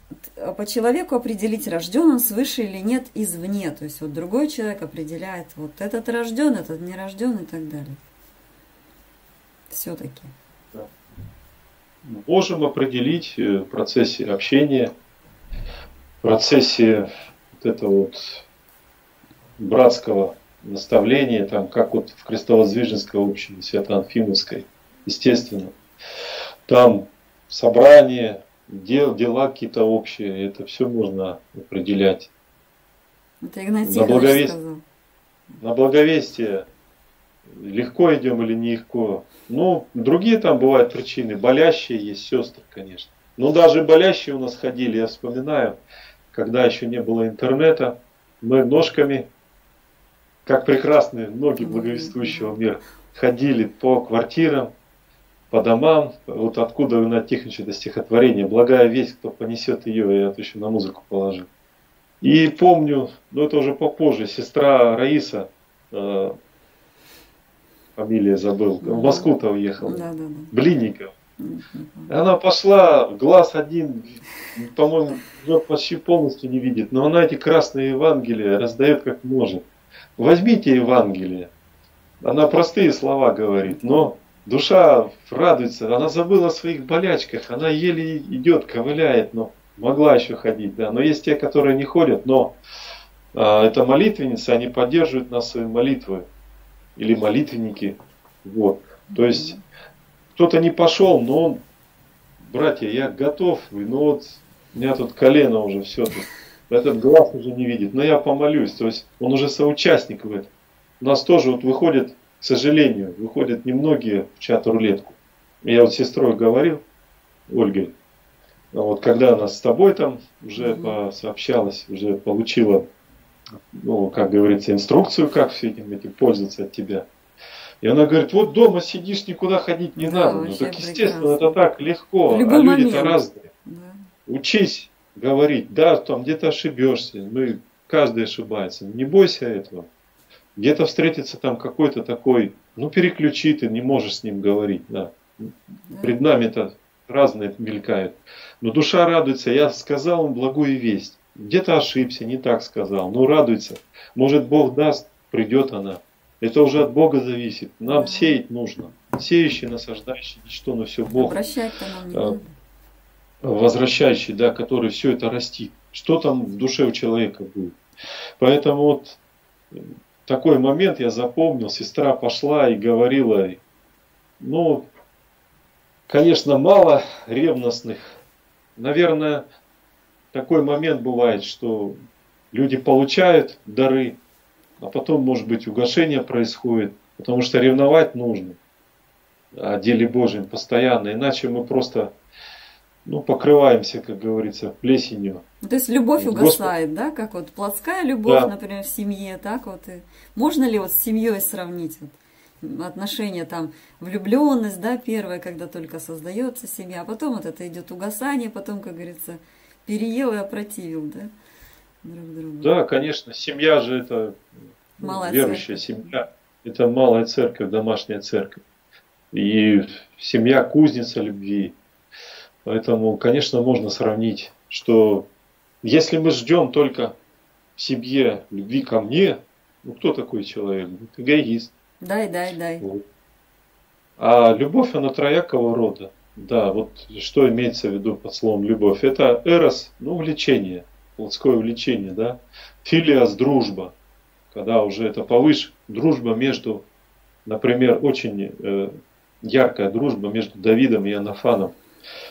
по человеку определить, рожден он свыше или нет извне? То есть вот другой человек определяет, вот этот рожден, этот не рожден и так далее. Все-таки. Да. Можем определить в процессе общения, в процессе вот этого вот братского наставления, там, как вот в Крестово-Звиженской общине, Свято-Анфимовской, естественно. Там собрание, дел, дела какие-то общие, это все можно определять. Это Игнатий на, благовест... на благовестие легко идем или нелегко. Ну, другие там бывают причины. Болящие есть сестры, конечно. Но даже болящие у нас ходили, я вспоминаю, когда еще не было интернета, мы ножками, как прекрасные ноги благовествующего мира, ходили по квартирам, по домам, вот откуда вы натихнете это стихотворение, благая весть, кто понесет ее, я еще на музыку положил. И помню, но это уже попозже, сестра Раиса, э, фамилия забыл, в Москву-то уехала, да, да, да. Блинников. Она пошла, глаз один, по-моему, почти полностью не видит, но она эти красные Евангелия раздает как может. Возьмите Евангелие, она простые слова говорит, но душа радуется, она забыла о своих болячках, она еле идет, ковыляет, но могла еще ходить. Да. Но есть те, которые не ходят, но э, это молитвенницы, они поддерживают нас своей молитвой. Или молитвенники. Вот. То есть кто-то не пошел, но он, братья, я готов, но вот у меня тут колено уже все, тут, этот глаз уже не видит, но я помолюсь. То есть он уже соучастник в этом. У нас тоже вот выходит... К сожалению, выходят немногие в чат-рулетку. Я вот с сестрой говорил, Ольги. Вот когда она с тобой там уже сообщалась, уже получила, ну, как говорится, инструкцию, как все этим, этим пользоваться от тебя. И она говорит, вот дома сидишь, никуда ходить не да, надо. Ну так прекрасно. Естественно, это так легко, а люди-то разные. Да. Учись говорить, да, там где-то ошибешься, ну и каждый ошибается, не бойся этого. Где-то встретится там какой-то такой, ну переключи, ты не можешь с ним говорить, да. Да. Пред нами-то разные мелькают. Но душа радуется, я сказал им благую весть. Где-то ошибся, не так сказал, но радуется. Может, Бог даст, придет она. Это уже от Бога зависит. Нам да. сеять нужно. Сеющий, насаждающий, ничто, но все Бог. Нам возвращающий, да, который все это растит. Что там в душе у человека будет. Поэтому вот такой момент я запомнил. Сестра пошла и говорила, ну, конечно, мало ревностных. Наверное, такой момент бывает, что люди получают дары, а потом, может быть, угошение происходит, потому что ревновать нужно о деле Божьем постоянно, иначе мы просто, ну, покрываемся, как говорится, плесенью. То есть любовь угасает, Господь... да, как вот плотская любовь, да. например, в семье, так вот. И... Можно ли вот с семьей сравнить вот отношения там, влюбленность, да, первая, когда только создается семья, а потом вот это идет угасание, потом, как говорится, переел и опротивил, да? Друг друга. Да, конечно, семья же это малая верующая церковь. Семья, это малая церковь, домашняя церковь. И семья кузница любви. Поэтому, конечно, можно сравнить, что если мы ждем только в семье любви ко мне, ну кто такой человек? Эгоист. Дай, дай, дай. Вот. А любовь, она троякого рода. Да, вот что имеется в виду под словом любовь? Это эрос, ну, влечение. Плотское влечение, да, филиос, дружба, когда уже это повыше, дружба между, например, очень э, яркая дружба между Давидом и Анафаном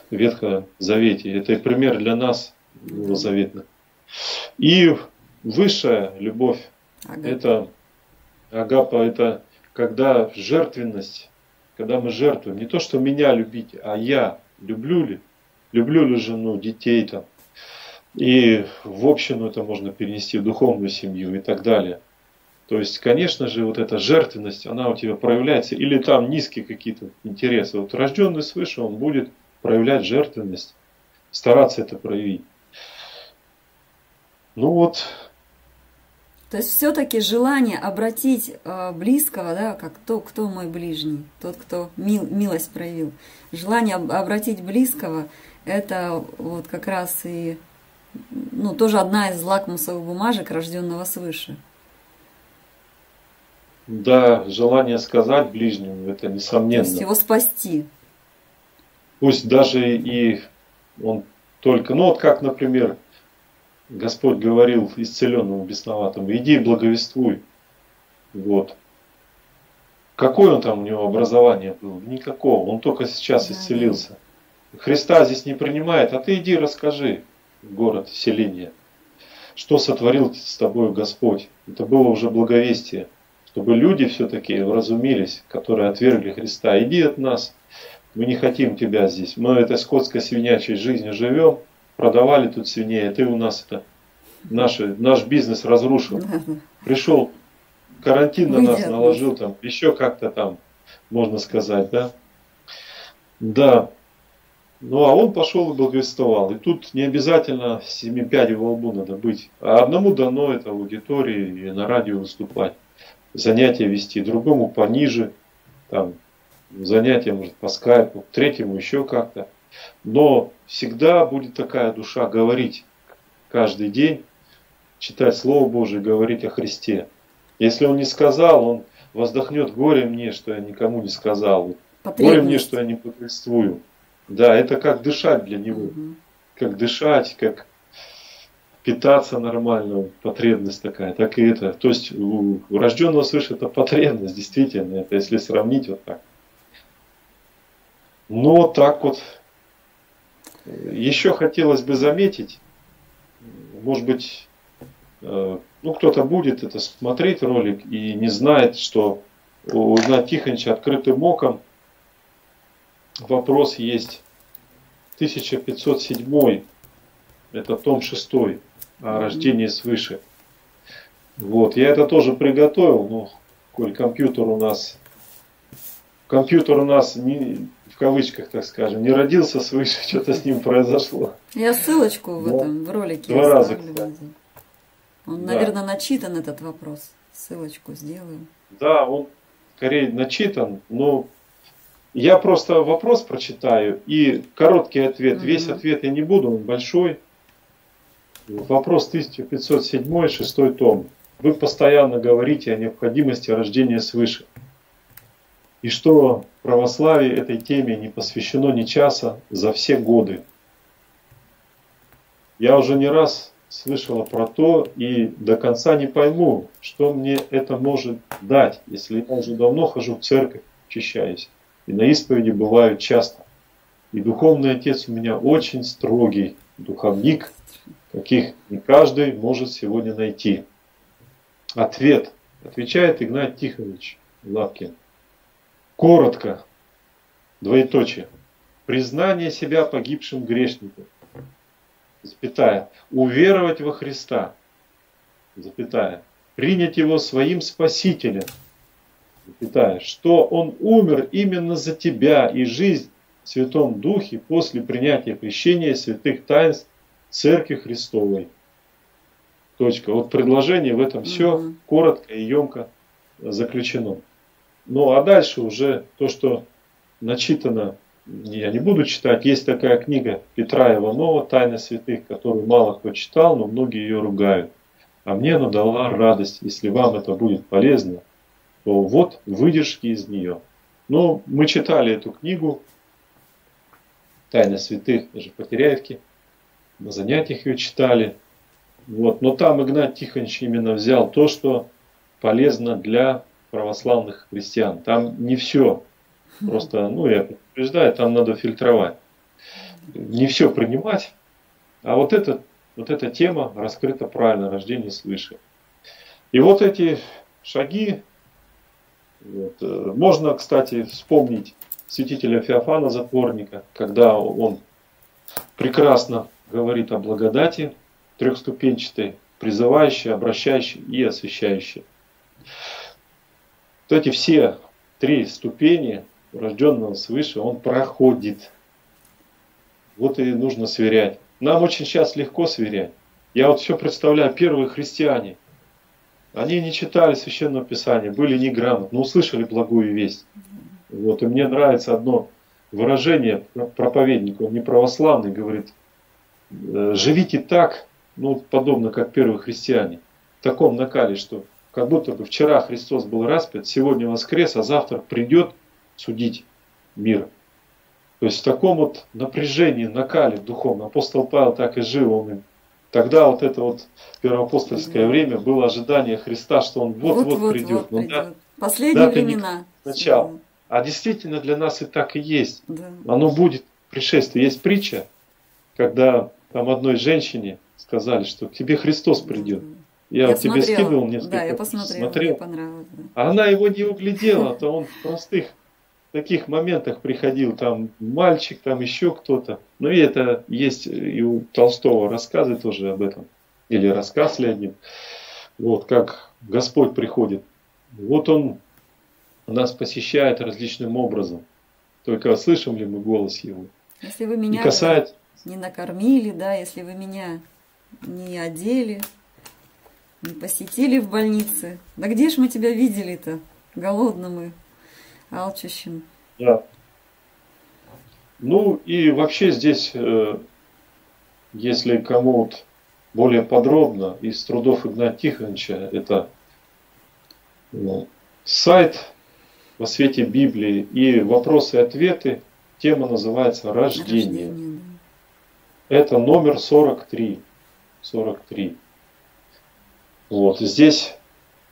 в Ветхом Завете, это пример для нас новозаветно. И высшая любовь, агапа. Это агапа, это когда жертвенность, когда мы жертвуем, не то, что меня любите, а я люблю ли, люблю ли жену, детей там. И в общину это можно перенести в духовную семью и так далее. То есть, конечно же, вот эта жертвенность, она у тебя проявляется. Или там низкие какие-то интересы. Вот рожденный свыше, он будет проявлять жертвенность, стараться это проявить. Ну вот. То есть, все-таки желание обратить близкого, да, как то, кто мой ближний, тот, кто мил, милость проявил. Желание обратить близкого, это вот как раз и... Ну, тоже одна из лакмусовых бумажек рожденного свыше. Да, желание сказать ближнему, это несомненно. То есть его спасти. Пусть даже и он только... Ну, вот как, например, Господь говорил исцеленному бесноватому, иди и благовествуй. Вот. Какое он там у него образование было? Никакого. Он только сейчас да, исцелился. Да. Христа здесь не принимает, а ты иди расскажи. Город, селение. Что сотворил с тобой Господь? Это было уже благовестие, чтобы люди все-таки вразумились, которые отвергли Христа. Иди от нас, мы не хотим тебя здесь. Мы этой скотско-свинячей жизнью живем, продавали тут свиней, а ты у нас это наш, наш бизнес разрушил. Пришел карантин на нас наложил, там еще как-то там, можно сказать, да? Да. Ну, а он пошел и благовествовал. И тут не обязательно семи пядей во лбу надо быть. А одному дано это в аудитории и на радио выступать. Занятия вести. Другому пониже. Там, занятия, может, по скайпу. Третьему еще как-то. Но всегда будет такая душа говорить каждый день. Читать Слово Божие, говорить о Христе. Если он не сказал, он воздохнет горе мне, что я никому не сказал. Горе мне, что я не благовествую. Да, это как дышать для него, угу. Как дышать, как питаться нормально, потребность такая, так и это. То есть у рожденного свыше это потребность, действительно, это если сравнить вот так. Но так вот, еще хотелось бы заметить, может быть, ну кто-то будет это смотреть ролик и не знает, что у Игнатия Тихоновича открытым оком вопрос есть тысяча пятьсот седьмой, это том шестой, о рождении свыше. Вот, я это тоже приготовил, но коль компьютер у нас, компьютер у нас не, в кавычках, так скажем, не родился свыше, что-то с ним произошло. Я ссылочку в этом в ролике два раза. Он, да. Наверное, начитан этот вопрос. Ссылочку сделаю. Да, он скорее начитан, но я просто вопрос прочитаю и короткий ответ. Угу. Весь ответ я не буду, он большой. Вопрос тысяча пятьсот седьмой, шестой том. Вы постоянно говорите о необходимости рождения свыше. И что православие этой теме не посвящено ни часа за все годы. Я уже не раз слышала про то и до конца не пойму, что мне это может дать, если я уже давно хожу в церковь, очищаюсь. И на исповеди бываю часто. И духовный отец у меня очень строгий духовник, каких не каждый может сегодня найти. Ответ. Отвечает Игнатий Тихонович Лапкин. Коротко. Двоеточие. Признание себя погибшим грешником. Запятая. Уверовать во Христа. Запятая. Принять Его своим Спасителем. Запятая. Что Он умер именно за тебя, и жизнь в Святом Духе после принятия крещения святых таинств Церкви Христовой. Точка. Вот предложение в этом все угу. коротко и емко заключено. Ну а дальше уже то, что начитано, я не буду читать. Есть такая книга Петра Иванова «Тайна святых», которую мало кто читал, но многие ее ругают. А мне она дала радость. Если вам это будет полезно, то вот выдержки из нее. Ну, мы читали эту книгу «Тайна святых», даже Потеряевки. На занятиях ее читали. Вот. Но там Игнатий Тихонович именно взял то, что полезно для православных христиан. Там не все. Просто, ну, я предупреждаю, там надо фильтровать. Не все принимать. А вот, это, вот эта тема раскрыта правильно, рождение свыше. И вот эти шаги. Вот, можно, кстати, вспомнить святителя Феофана Затворника, когда он прекрасно говорит о благодати трехступенчатой, призывающей, обращающей и освящающей. Вот эти все три ступени рожденного свыше он проходит. Вот и нужно сверять. Нам очень сейчас легко сверять. Я вот все представляю, первые христиане, они не читали Священного Писания, были неграмотны, но услышали благую весть. Вот, и мне нравится одно выражение проповедника, он не православный, говорит: живите так, ну, подобно как первые христиане, в таком накале, что как будто бы вчера Христос был распят, сегодня воскрес, а завтра придет судить мир. То есть в таком вот напряжении, накале духовном. Апостол Павел так и жил. Он тогда вот это вот первоапостольское время было ожидание Христа, что Он вот-вот придет. Вот, вот придет. Последние времена. Сначала. Да. А действительно для нас и так и есть. Да. Оно будет пришествие. Есть притча, когда там одной женщине сказали, что к тебе Христос придет. Я, я вот тебе скидывал несколько. Да, я посмотрела, смотрел. Мне понравилось. Да. А она его не углядела, то он в простых таких моментах приходил, там мальчик, там еще кто-то. Ну и это есть и у Толстого рассказы тоже об этом. Или рассказ ли один. Вот как Господь приходит. Вот Он нас посещает различным образом. Только слышим ли мы голос Его? Если вы меня... И касается... не накормили, да, если вы меня не одели, не посетили в больнице. Да где ж мы тебя видели-то? Голодным и алчущим. Да. Ну и вообще здесь, если кому-то более подробно, из трудов Игнатия Тихоновича, это сайт во свете Библии и вопросы и ответы, тема называется «Рождение». Рождение, да. Это номер сорок три. сорок три. Вот. Здесь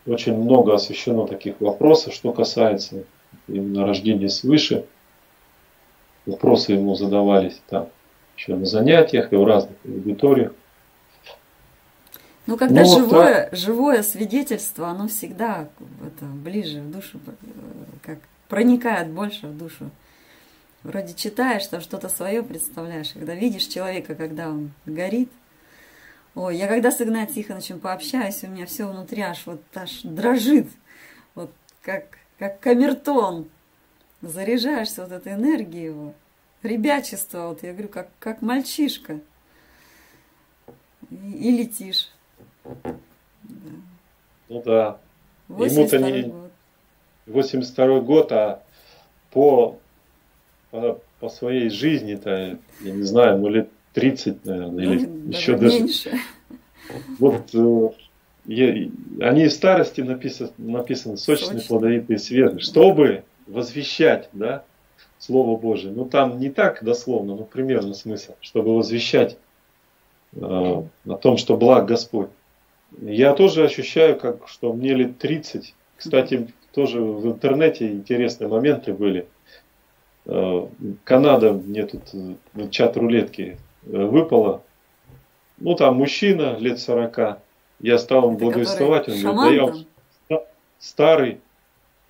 очень много освещено таких вопросов, что касается именно рождения свыше. Вопросы ему задавались там еще на занятиях и в разных аудиториях. Ну, когда Но живое, так... живое свидетельство, оно всегда это, ближе в душу, как проникает больше в душу вроде читаешь, там что-то свое представляешь, когда видишь человека, когда он горит. Ой, я когда с Игнатием Тихоновичем пообщаюсь, у меня все внутри аж вот аж дрожит, вот как, как камертон. Заряжаешься вот этой энергией его, ребячество, вот я говорю, как, как мальчишка. И, и летишь. Да. Ну да. Ему-то не восемьдесят второй год, а по, по, по своей жизни-то, я не знаю, ну лет тридцать, наверное, или ну, еще даже... Меньше. Вот э, я, они в старости написано, написано сочный, сочный плодовитый свет, чтобы возвещать, да, Слово Божие. Ну там не так дословно, но примерно смысл, чтобы возвещать э, о том, что благ Господь. Я тоже ощущаю, как, что мне лет тридцать. Кстати, тоже в интернете интересные моменты были. Канада, мне тут в чат рулетки выпало. Ну, там мужчина лет сорока. Я стал им благовествовать. Он говорит, да я старый.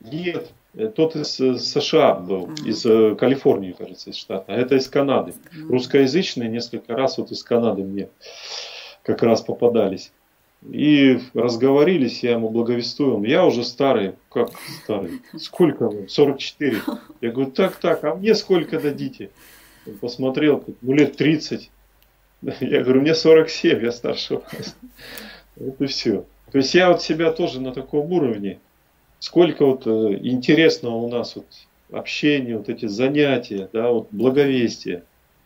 Нет, тот из США был, а-а-а. Из Калифорнии, кажется, из штата. А это из Канады. А-а-а. Русскоязычные несколько раз вот из Канады мне как раз попадались. И разговорились, я ему благовествую. Я уже старый. Как старый? Сколько? сорок четыре. Я говорю, так, так, а мне сколько дадите? Он посмотрел, ну лет тридцать. Я говорю, мне сорок семь, я старше вас. Вот и все. То есть я вот себя тоже на таком уровне. Сколько вот интересного у нас вот общения, вот эти занятия, да, вот благовестие.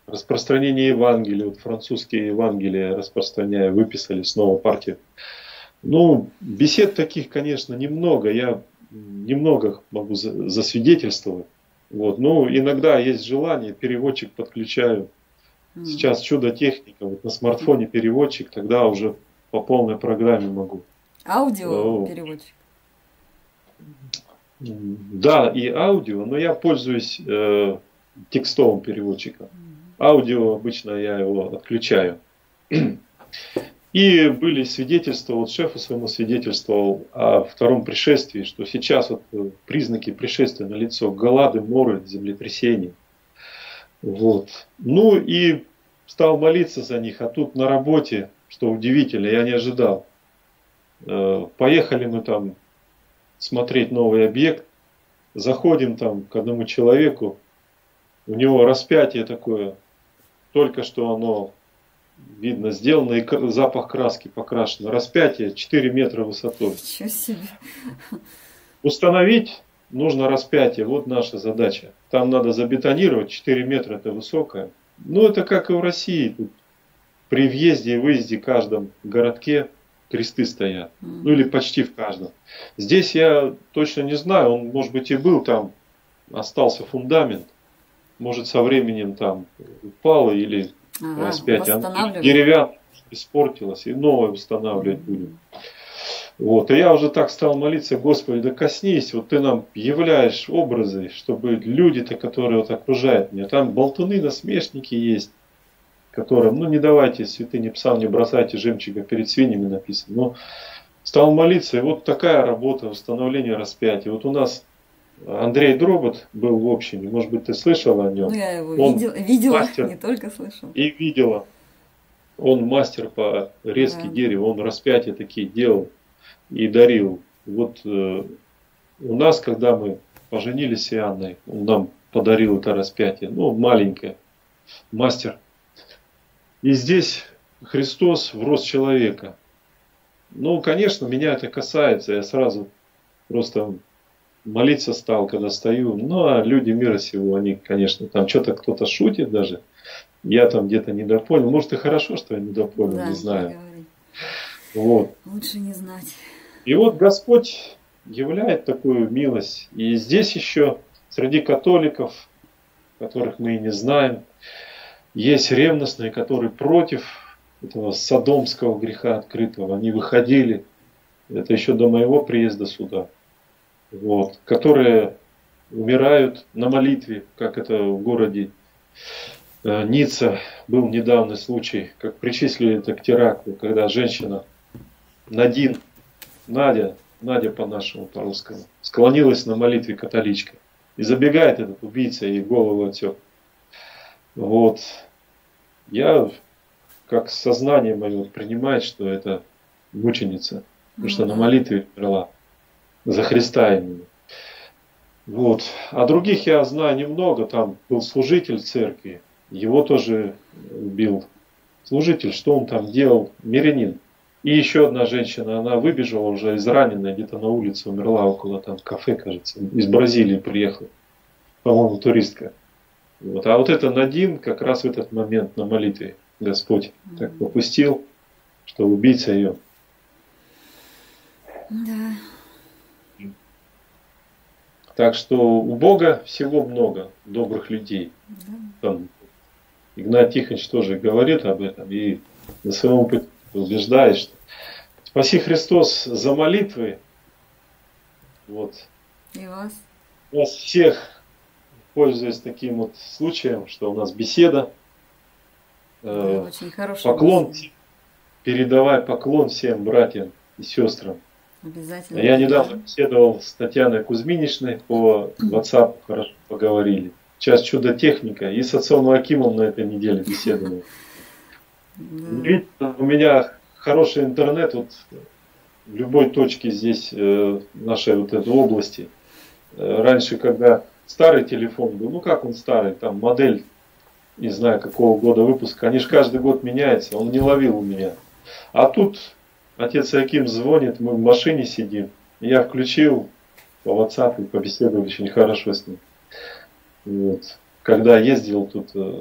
Распространение Евангелия, вот французские Евангелия распространяя, выписали снова партию. Ну, бесед таких, конечно, немного, я немного могу засвидетельствовать. Вот. Ну, иногда есть желание, переводчик подключаю. Сейчас чудо-техника, вот на смартфоне переводчик, тогда уже по полной программе могу. Аудио переводчик? Да, и аудио, но я пользуюсь э, текстовым переводчиком. Аудио обычно я его отключаю. И были свидетельства, вот шефу своему свидетельствовал о втором пришествии, что сейчас вот признаки пришествия налицо: голоды, моры, землетрясения. Вот. Ну и стал молиться за них, а тут на работе, что удивительно, я не ожидал. Поехали мы там смотреть новый объект, заходим там к одному человеку, у него распятие такое, только что оно, видно, сделано, и запах краски покрашено. Распятие четыре метра высотой. Ничего себе. Установить нужно распятие, вот наша задача. Там надо забетонировать, четыре метра это высокое. Ну, это как и в России. Тут при въезде и выезде в каждом городке кресты стоят. Ну, или почти в каждом. Здесь я точно не знаю, он, может быть, и был там, остался фундамент. Может, со временем там упало или ага, распять. А деревянное испортилось, и новое устанавливать будем. Вот. И я уже так стал молиться: Господи, да коснись, вот ты нам являешь образы, чтобы люди-то, которые вот окружают меня, там болтуны, насмешники есть, которым, ну не давайте святыни псам, не бросайте жемчуга перед свиньями, написано. Но стал молиться, и вот такая работа, установление распятия. Вот у нас Андрей Дробот был в общине, может быть, ты слышала о нем? Ну, я его он видел, видела, мастер, не только слышала. И видела. Он мастер по резке да. дерева, он распятия такие делал и дарил. Вот э, у нас, когда мы поженились с Анной, он нам подарил это распятие, ну, маленькое, мастер. И здесь Христос врос в человека. Ну, конечно, меня это касается, я сразу просто... Молиться стал, когда стою. Ну, а люди мира сего, они, конечно, там что-то кто-то шутит даже. Я там где-то недопонял. Может, и хорошо, что я недопонял, да, не знаю. Вот. Лучше не знать. И вот Господь являет такую милость. И здесь еще среди католиков, которых мы и не знаем, есть ревностные, которые против этого содомского греха открытого. Они выходили, это еще до моего приезда сюда. Вот, которые умирают на молитве, как это в городе э, Ницца был недавний случай, как причислили это к теракту, когда женщина Надин, Надя, Надя по-нашему, по-русскому, склонилась на молитве католичка. И забегает этот убийца, и голову отсек. Вот. Я, как сознание мое принимает, что это мученица. Потому что на молитве умерла. За Христа именно. Вот. А других я знаю немного. Там был служитель церкви. Его тоже убил. Служитель, что он там делал? Мирянин. И еще одна женщина, она выбежала уже израненная, где-то на улице умерла, около там кафе, кажется, из Бразилии приехала, по-моему, туристка. Вот. А вот этот Надин как раз в этот момент на молитве Господь mm-hmm. так попустил, что убийца ее. Да. Mm-hmm. Так что у Бога всего много добрых людей. Mm-hmm. Там Игнатий Тихонович тоже говорит об этом и на своем пути убеждаюсь, что спаси Христос за молитвы. Вот. И вас. Вас всех, пользуясь таким вот случаем, что у нас беседа. Э, очень хорошая поклон, беседа. Передавай поклон всем братьям и сестрам. Обязательно. Я недавно беседовал с Татьяной Кузьминичной по WhatsApp, хорошо поговорили. Сейчас чудо-техника. И с отцом Акимом на этой неделе беседовали. Да. У меня хороший интернет вот, в любой точке здесь э, нашей вот этой области. Э, раньше, когда старый телефон был, ну как он старый, там модель, не знаю какого года выпуска, они же каждый год меняются, он не ловил у меня. А тут отец Аким звонит, мы в машине сидим, я включил по WhatsApp и побеседовал очень хорошо с ним. Вот. Когда ездил тут... Э,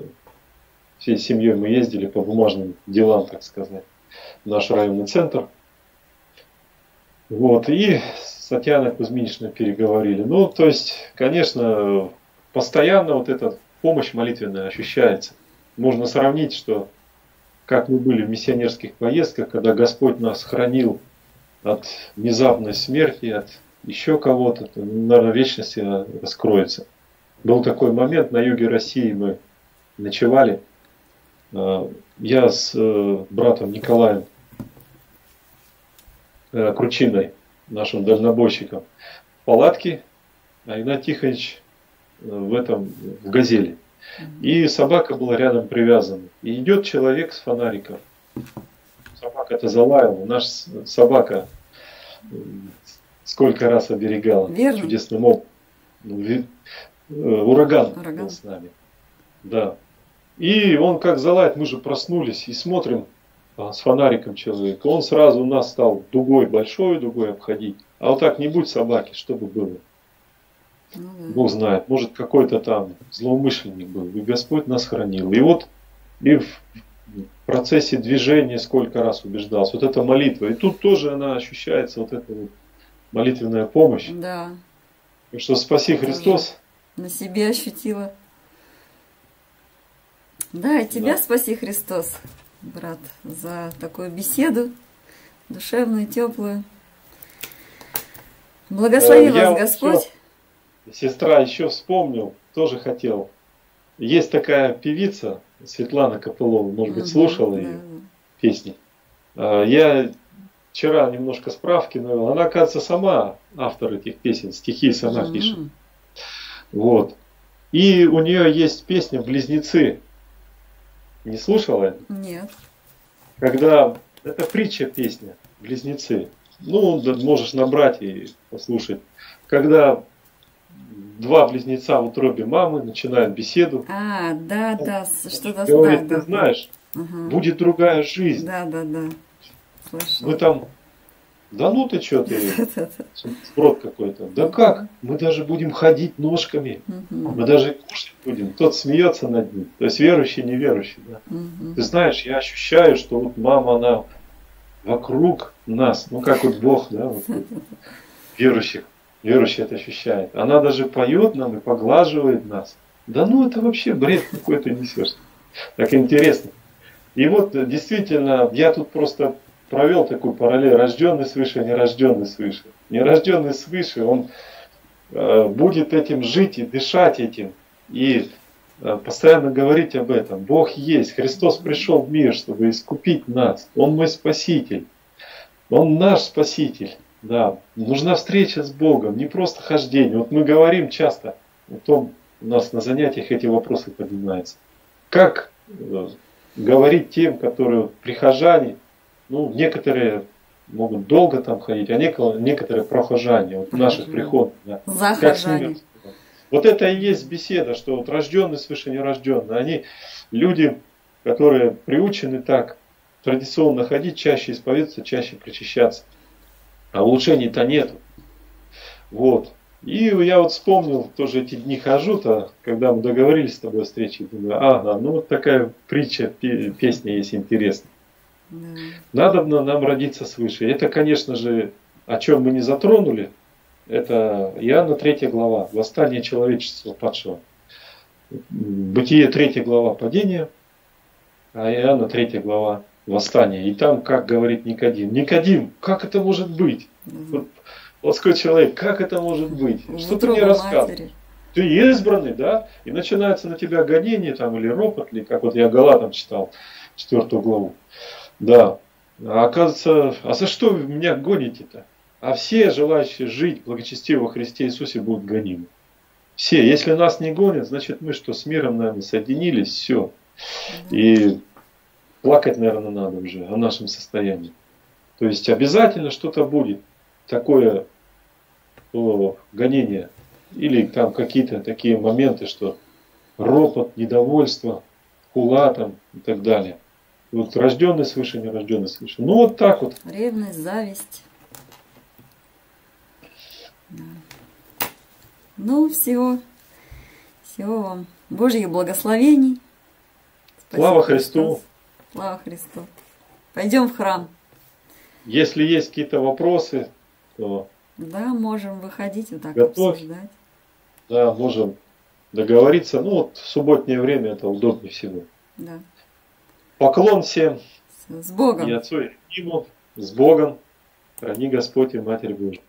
всей семьей мы ездили по бумажным делам, так сказать, в наш районный центр. Вот, и с Татьяной Кузьминичной переговорили. Ну, то есть, конечно, постоянно вот эта помощь молитвенная ощущается. Можно сравнить, что как мы были в миссионерских поездках, когда Господь нас хранил от внезапной смерти, от еще кого-то, наверное, вечности раскроется. Был такой момент, на юге России мы ночевали. Я с братом Николаем Кручиной, нашим дальнобойщиком, в палатке, а Игнатий Тихонович в этом, в газели. И собака была рядом привязана. И идет человек с фонариком. Собака-то залаяла. Наша собака сколько раз оберегала. Верно. Чудесным образом. Ураган, Ураган был с нами. Да. И он как залает, мы же проснулись и смотрим а, с фонариком человека. Он сразу у нас стал дугой большой, дугой обходить. А вот так не будь собаки, что бы было. Mm-hmm. Бог знает, может какой-то там злоумышленник был. И Господь нас хранил. И вот и в процессе движения сколько раз убеждался. Вот эта молитва. И тут тоже она ощущается, вот эта вот молитвенная помощь. Да. И что спаси Христос. На себе ощутила. Да, и тебя да. Спаси Христос, брат, за такую беседу, душевную, теплую. Благослови э, вас Господь. Еще, сестра, еще вспомнил, тоже хотел. Есть такая певица, Светлана Копылова, может быть, угу, слушала да. ее песни. Я вчера немножко справки навел. Она, кажется, сама автор этих песен, стихи сама угу. пишет. Вот. И у нее есть песня «Близнецы». Не слушала? Нет. Когда это притча песня «Близнецы». Ну, можешь набрать и послушать. Когда два близнеца в утробе мамы начинают беседу. А, да, да, что-то говорит, ты знаешь, угу. будет другая жизнь. Да, да, да. Слышала. Мы там, да ну ты что ты, сброд какой-то. Да как? Мы даже будем ходить ножками. Мы даже кушать будем. Тот смеется над ним. То есть верующий, неверующий. Да? Угу. Ты знаешь, я ощущаю, что вот мама, она вокруг нас. Ну как вот Бог, да, вот, вот, верующих. Верующий это ощущает. Она даже поет нам и поглаживает нас. Да ну это вообще бред какой-то несешь. Так интересно. И вот действительно, я тут просто провел такую параллель. Рожденный свыше, нерожденный свыше. Нерожденный свыше, он э, будет этим жить и дышать этим. И постоянно говорить об этом. Бог есть. Христос пришел в мир, чтобы искупить нас. Он мой Спаситель. Он наш Спаситель. Да. Нужна встреча с Богом, не просто хождение. Вот мы говорим часто, потом у нас на занятиях эти вопросы поднимаются. Как говорить тем, которые прихожане, ну, некоторые могут долго там ходить, а некоторые прохожане, вот наших приходов. Да, захожане. Вот это и есть беседа, что вот рожденные свыше нерожденные, они люди, которые приучены так традиционно ходить, чаще исповедоваться, чаще причащаться. А улучшений-то нету. Вот. И я вот вспомнил, тоже эти дни хожу-то, когда мы договорились с тобой о встрече, думаю, ага, ну вот такая притча, песня есть интересная. Надо нам родиться свыше. Это, конечно же, о чем мы не затронули, это Иоанна третья глава, восстание человечества падшего. Бытие третья глава, падение, а Иоанна третья глава, восстание. И там, как говорит Никодим, Никодим, как это может быть? Плоской человек, как это может быть? Что ты мне рассказываешь? Ты избранный, да? И начинается на тебя гонение, там, или ропот, или как вот я Галатам читал, четвертую главу. Да. А оказывается, а за что вы меня гоните-то? А все желающие жить благочестиво во Христе Иисусе будут гонимы. Все. Если нас не гонят, значит мы что, с миром, наверное, соединились, все. И плакать, наверное, надо уже о нашем состоянии. То есть обязательно что-то будет. Такое о, гонение или там какие-то такие моменты, что ропот, недовольство, хула там и так далее. Вот рожденный свыше, не рожденный свыше. Ну вот так вот. Ревность, зависть. Да. Ну всего, всего вам Божьих благословений. Спасибо. Слава Христу. Слава Христу. Пойдем в храм. Если есть какие-то вопросы, то да, можем выходить вот так готов, обсуждать. Да, можем договориться. Ну вот в субботнее время это удобнее всего. Да. Поклон всем. С Богом. И Отцу, и Ему. С Богом. Храни Господь и Матерь Божья.